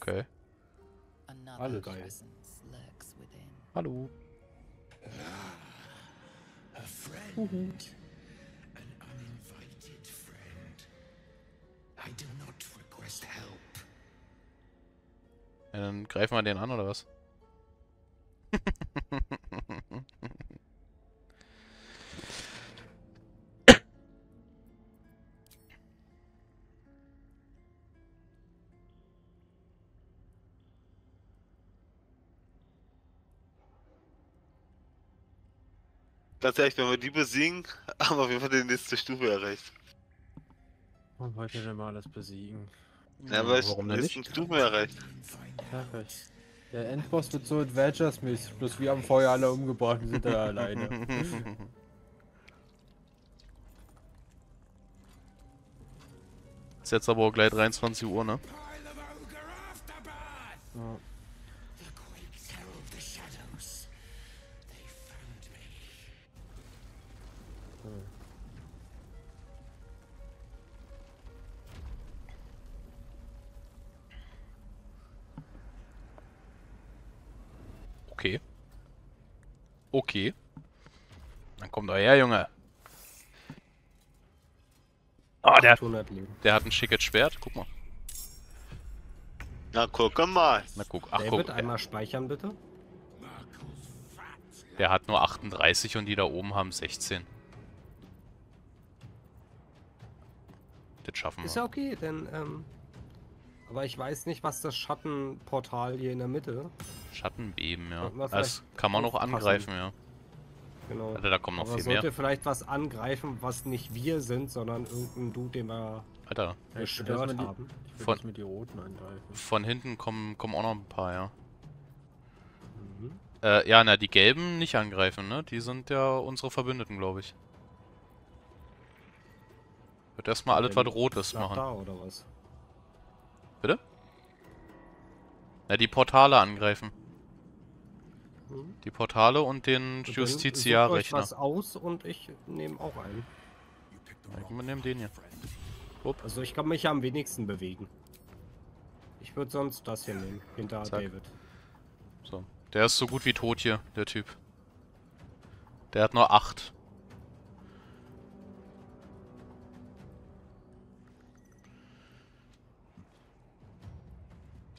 Okay. Alle geil. Hallo. Ja, dann greifen wir den an, oder was? Ganz ehrlich, wenn wir die besiegen, haben wir auf jeden Fall die nächste Stufe erreicht. Man wollte ja mal alles besiegen. Ja, weil ich die nächsten Stufe erreicht. Perfekt. Der Endboss wird so Adventures-mäßig, bloß wir haben vorher alle umgebracht und sind da alleine. Ist jetzt aber auch gleich 23 Uhr, ne? Ja. Hm. Okay. Okay. Dann kommt euer Junge. Oh, der hat ein schickes Schwert. Guck mal. Na, guck mal. Na, guck. Ach, David, guck. Einmal speichern, bitte. Der hat nur 38 und die da oben haben 16. Das schaffen wir. Ist ja okay, denn, aber ich weiß nicht, was das Schattenportal hier in der Mitte... Schattenbeben, ja. Das kann man noch angreifen, ja. Genau. Alter, da kommt noch aber viel mehr. Sollte vielleicht was angreifen, was nicht wir sind, sondern irgendein Dude, den wir... Alter. Gestört haben. Ich will mit die Roten angreifen. Von hinten kommen auch noch ein paar, ja. Mhm. Ja, na, die Gelben nicht angreifen, ne? Die sind ja unsere Verbündeten, glaube ich. Wird erstmal alles, was Rotes machen. Da oder was? Bitte? Na, die Portale angreifen. Mhm. Die Portale und den Justiziar-Rechner. Ich was aus und ich nehme auch einen. Wir nehmen den hier. Upp. Also ich kann mich ja am wenigsten bewegen. Ich würde sonst das hier nehmen, hinter Zack. David. So. Der ist so gut wie tot hier, der Typ. Der hat nur 8.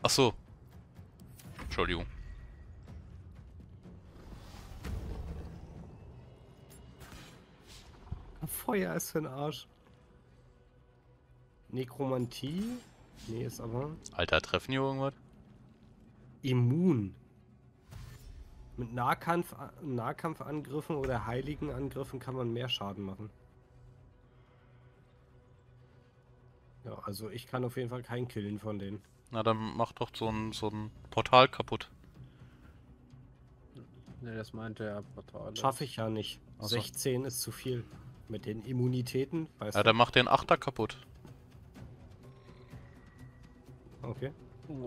Ach so. Entschuldigung. Feuer ist für'n Arsch. Nekromantie? Nee, ist aber... Alter, treffen hier irgendwas? Immun. Mit Nahkampfangriffen oder heiligen Angriffen kann man mehr Schaden machen. Ja, also ich kann auf jeden Fall keinen killen von denen. Na, dann mach doch so ein Portal kaputt. Ne, das meinte er, Portal. Schaffe ich ja nicht. Also. 16 ist zu viel. Mit den Immunitäten, weißt du. Ja, dann mach den 8er kaputt. Okay.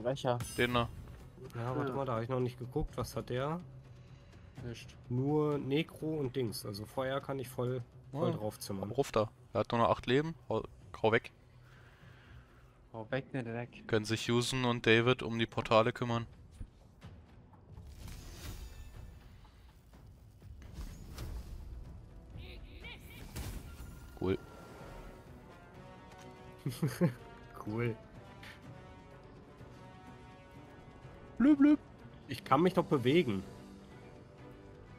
Welcher? Den da. Ja, warte mal, da habe ich noch nicht geguckt. Was hat der? Nicht. Nur Necro und Dings. Also Feuer kann ich voll draufzimmern. Ruf da. Er hat nur noch 8 Leben. Hau weg. Hau weg, ne, direkt. Können sich Houston und David um die Portale kümmern. Cool. Cool. Blüb, blüb. Ich kann mich doch bewegen.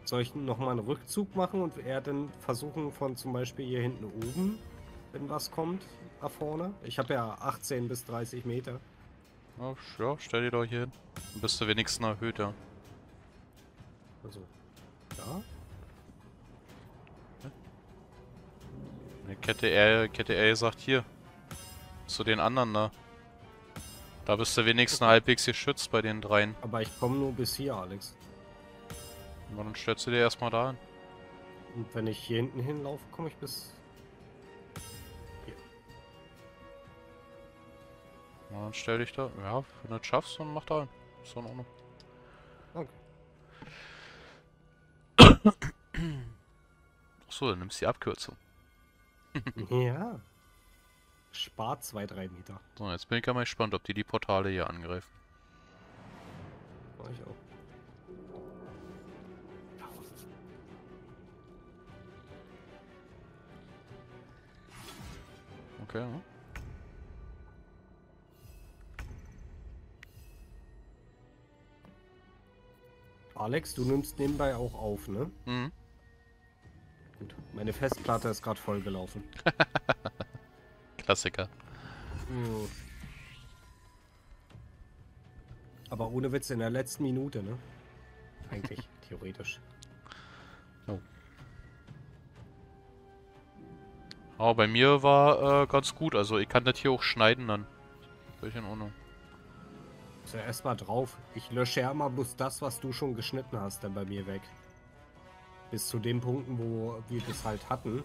Soll ich nochmal einen Rückzug machen und er dann versuchen von zum Beispiel hier hinten oben, wenn was kommt, nach vorne? Ich habe ja 18 bis 30 Meter. Ja, stell dir doch hier hin. Dann bist du wenigstens erhöht, ja. Also, da? Kette R sagt hier. Zu den anderen da. Da bist du wenigstens halbwegs geschützt bei den dreien. Aber ich komme nur bis hier, Alex. Und dann stellst du dir erstmal da hin. Und wenn ich hier hinten hinlaufe, komme ich bis... hier. Und dann stell dich da... Ja, wenn du das schaffst, dann mach da hin. Ist doch in Ordnung. Okay. Achso, dann nimmst du die Abkürzung. Ja. Spart 2-3 Meter. So, jetzt bin ich ja mal gespannt, ob die Portale hier angreifen. War ich auch. Okay, ja. Alex, du nimmst nebenbei auch auf, ne? Mhm. Gut, meine Festplatte ist gerade voll gelaufen. Klassiker. Mhm. Aber ohne Witz in der letzten Minute, ne? Eigentlich, theoretisch. Oh. Aber bei mir war ganz gut, also ich kann das hier auch schneiden dann. Völlig in Ordnung. So, erstmal drauf. Ich lösche ja mal bloß das, was du schon geschnitten hast, dann bei mir weg. Bis zu den Punkten, wo wir das halt hatten.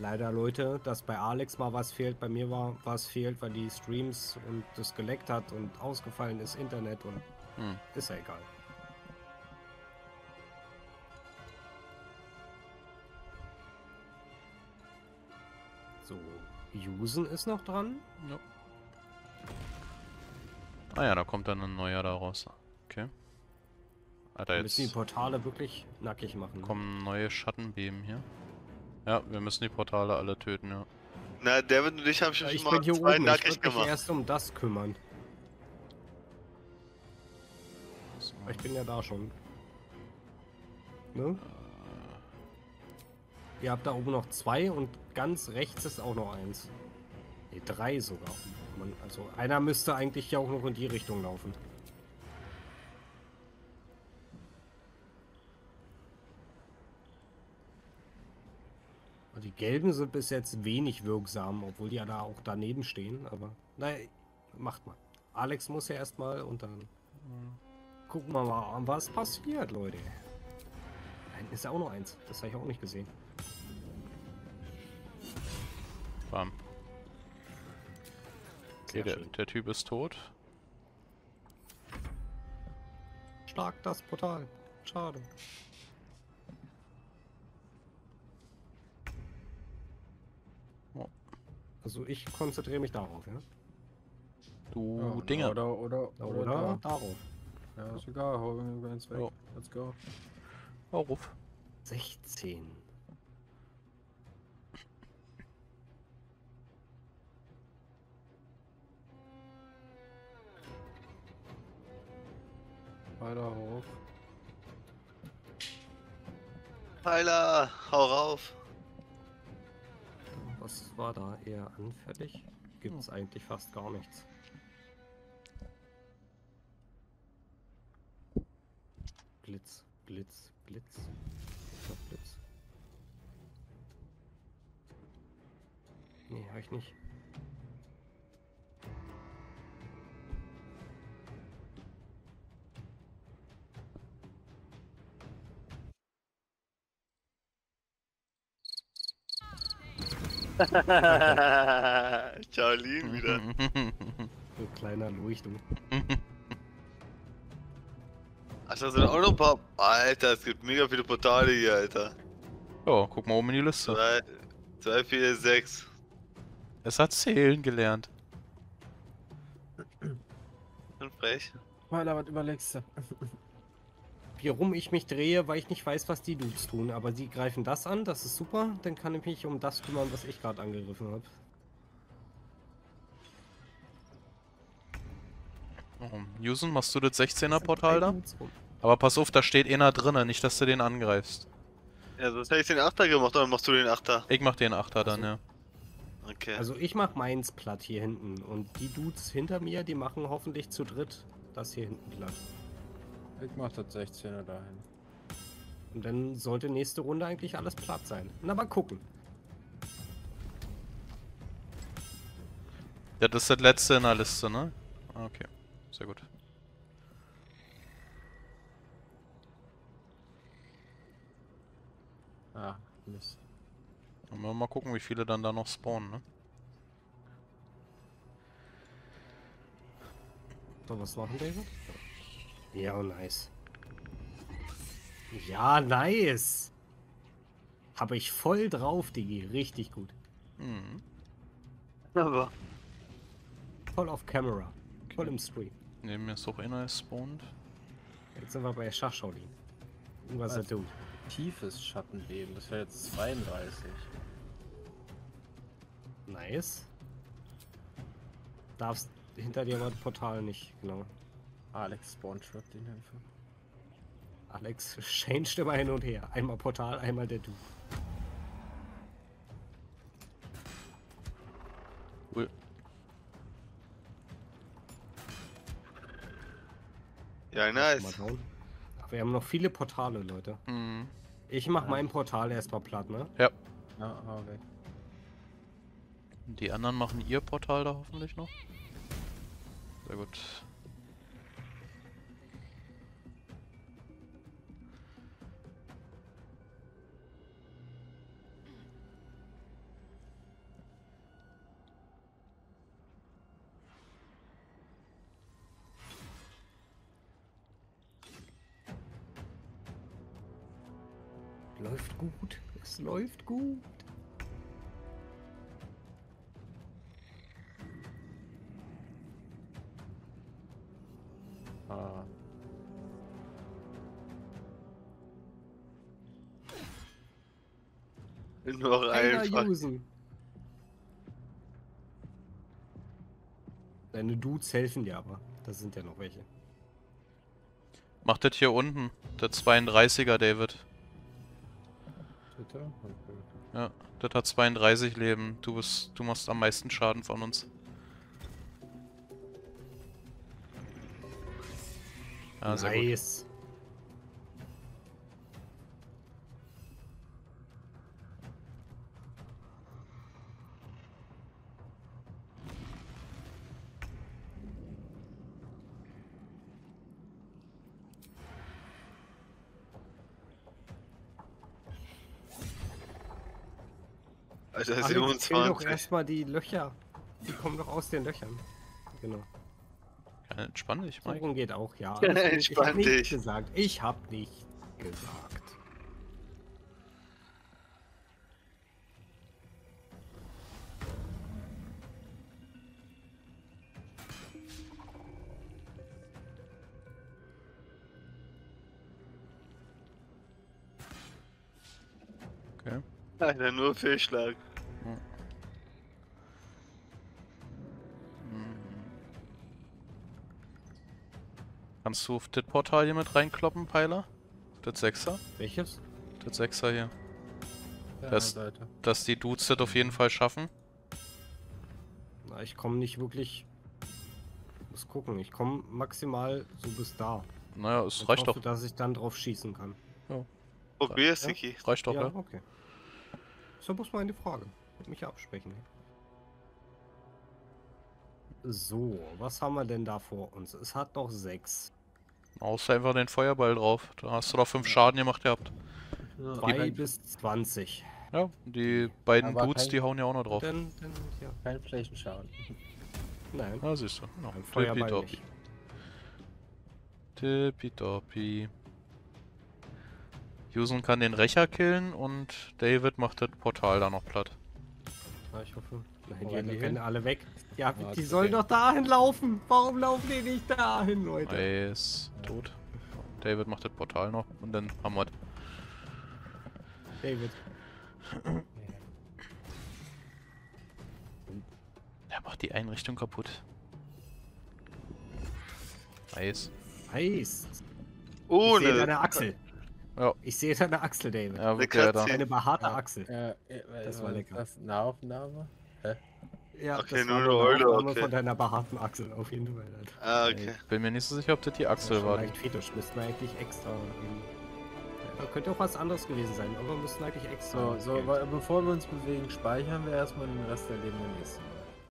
leider Leute, dass bei Alex mal was fehlt, bei mir war was fehlt, weil die Streams und das geleckt hat und ausgefallen ist Internet und ist ja egal. So, Usen ist noch dran. Ja. Ah ja, da kommt dann ein neuer da raus. Okay. Alter, wir müssen die Portale wirklich nackig machen. Kommen neue Schattenbeben hier. Ja, wir müssen die Portale alle töten, ja. Na, David und ich hab schon mal hier zwei oben. Nackig ich mich erst um das kümmern. So. Ich bin ja da schon. Ne? Ihr habt da oben noch zwei und ganz rechts ist auch noch eins. Ne, drei sogar. Man, also einer müsste eigentlich ja auch noch in die Richtung laufen. Die gelben sind bis jetzt wenig wirksam, obwohl die ja da auch daneben stehen, aber naja, macht mal. Alex muss ja erstmal und dann gucken wir mal an, was passiert, Leute. Nein, ist ja auch noch eins, das habe ich auch nicht gesehen. Bam. Okay, der Typ ist tot. Stark das Portal, schade. Also ich konzentriere mich darauf, ja? Du ja, Dinger. Oder darauf. Ja, ist egal, hau mir eins weg. Oh. Let's go. Auf. 16. Heiler, hau auf. Heiler, hau rauf. Was war da eher anfällig? Gibt es eigentlich fast gar nichts. Blitz, Blitz, Blitz. Blitz. Nee, hab ich nicht. Charlene wieder. So ein kleiner Leuchtung. Ach, das sind auch noch ein paar. Alter, es gibt mega viele Portale hier, Alter. Oh, guck mal oben in die Liste. 2, 4, 6. Es hat zählen gelernt. Und frech. Meiner, was überlegst du? Wie rum ich mich drehe, weil ich nicht weiß, was die Dudes tun. Aber sie greifen das an, das ist super. Dann kann ich mich um das kümmern, was ich gerade angegriffen habe. Oh, Jusen, machst du das 16er-Portal da? Aber pass auf, da steht einer drinnen, nicht, dass du den angreifst. Ja, sonst hätte ich den 8er gemacht, oder machst du den 8er? Ich mach den 8er dann, ja. Okay. Also ich mach meins platt hier hinten. Und die Dudes hinter mir, die machen hoffentlich zu dritt das hier hinten platt. Ich mach das 16er dahin. Und dann sollte nächste Runde eigentlich alles platt sein. Na, mal gucken. Ja, das ist das letzte in der Liste, ne? Okay, sehr gut. Ah, Mist. Dann wollen wir mal gucken, wie viele dann da noch spawnen, ne? So, was machen die hier? Ja, nice. Ja, nice. Habe ich voll drauf, Digi. Richtig gut. Mhm. Aber. Voll auf Kamera. Okay. Voll im Stream. Neben mir ist auch einer gespawnt. Jetzt sind wir bei Schachschaulin. Was er tut. Tiefes Schattenbeben. Das wäre jetzt 32. Nice. Darfst hinter dir mal ein Portal nicht, genau. Alex spawntrap den Hilfe. Alex changed immer hin und her. Einmal Portal, einmal der Du. Cool. Ja, nice. Ach, wir haben noch viele Portale, Leute. Mhm. Ich mach mein Portal erstmal platt, ne? Ja. Ja, okay. Die anderen machen ihr Portal da hoffentlich noch. Sehr gut. Läuft gut. Es läuft gut. Ah. Noch einfach. Deine Dudes helfen dir aber. Das sind ja noch welche. Mach das hier unten. Der 32er, David. Okay. Ja, das hat 32 Leben. Du machst am meisten Schaden von uns. Ja, sehr nice. Gut. Alter, das sind wir doch erstmal die Löcher. Die kommen doch aus den Löchern. Genau. Ja, entspann dich, Mike. Warum geht auch, ja. Entspann dich. Ich hab nichts gesagt. Okay. Alter, nur Fehlschlag. Kannst du auf das Portal hier mit reinkloppen, Peiler? Das 6er? Welches? Das 6er hier. Ja, dass die Dudes das auf jeden Fall schaffen. Na, ich komme nicht wirklich... Muss gucken, ich komme maximal so bis da. Naja, es reicht doch. Dass ich dann drauf schießen kann. Ja. Probier's, Niki. Reicht doch, ja? Ja, okay. So muss man eine Frage. Mit mich absprechen. So, was haben wir denn da vor uns? Es hat noch 6. Machst du einfach den Feuerball drauf. Da hast du doch 5 Schaden gemacht gehabt. 3 bis 20. Ja, die beiden Dudes, die hauen ja auch noch drauf. Ja. Kein Flächenschaden. Nein. Ah, siehst du. No. Tippitoppi. Tippitoppi. Yusun kann den Rächer killen und David macht das Portal da noch platt. Ja, ich hoffe. Nein, die rennen alle weg. Ja, die sollen doch dahin laufen. Warum laufen die nicht dahin, Leute? Er ist tot. David macht das Portal noch und dann haben wir. David. Er macht die Einrichtung kaputt. Eis. Eis. Oh, ich sehe deine Achsel. Ja. Ich sehe deine Achsel, David. Ja, eine behaarte Achsel. Das war lecker. Das ist eine Aufnahme. Hä? Ja, okay, nur eine Eule, okay. Von deiner behaarten Achsel auf jeden Fall. Ah, okay. Ich bin mir nicht so sicher, ob das die Achsel war. Vielleicht Fetisch müssten wir eigentlich extra. Da könnte auch was anderes gewesen sein, aber wir müssen eigentlich extra. So, bevor wir uns bewegen, speichern wir erstmal den Rest der Leben im nächsten Mal.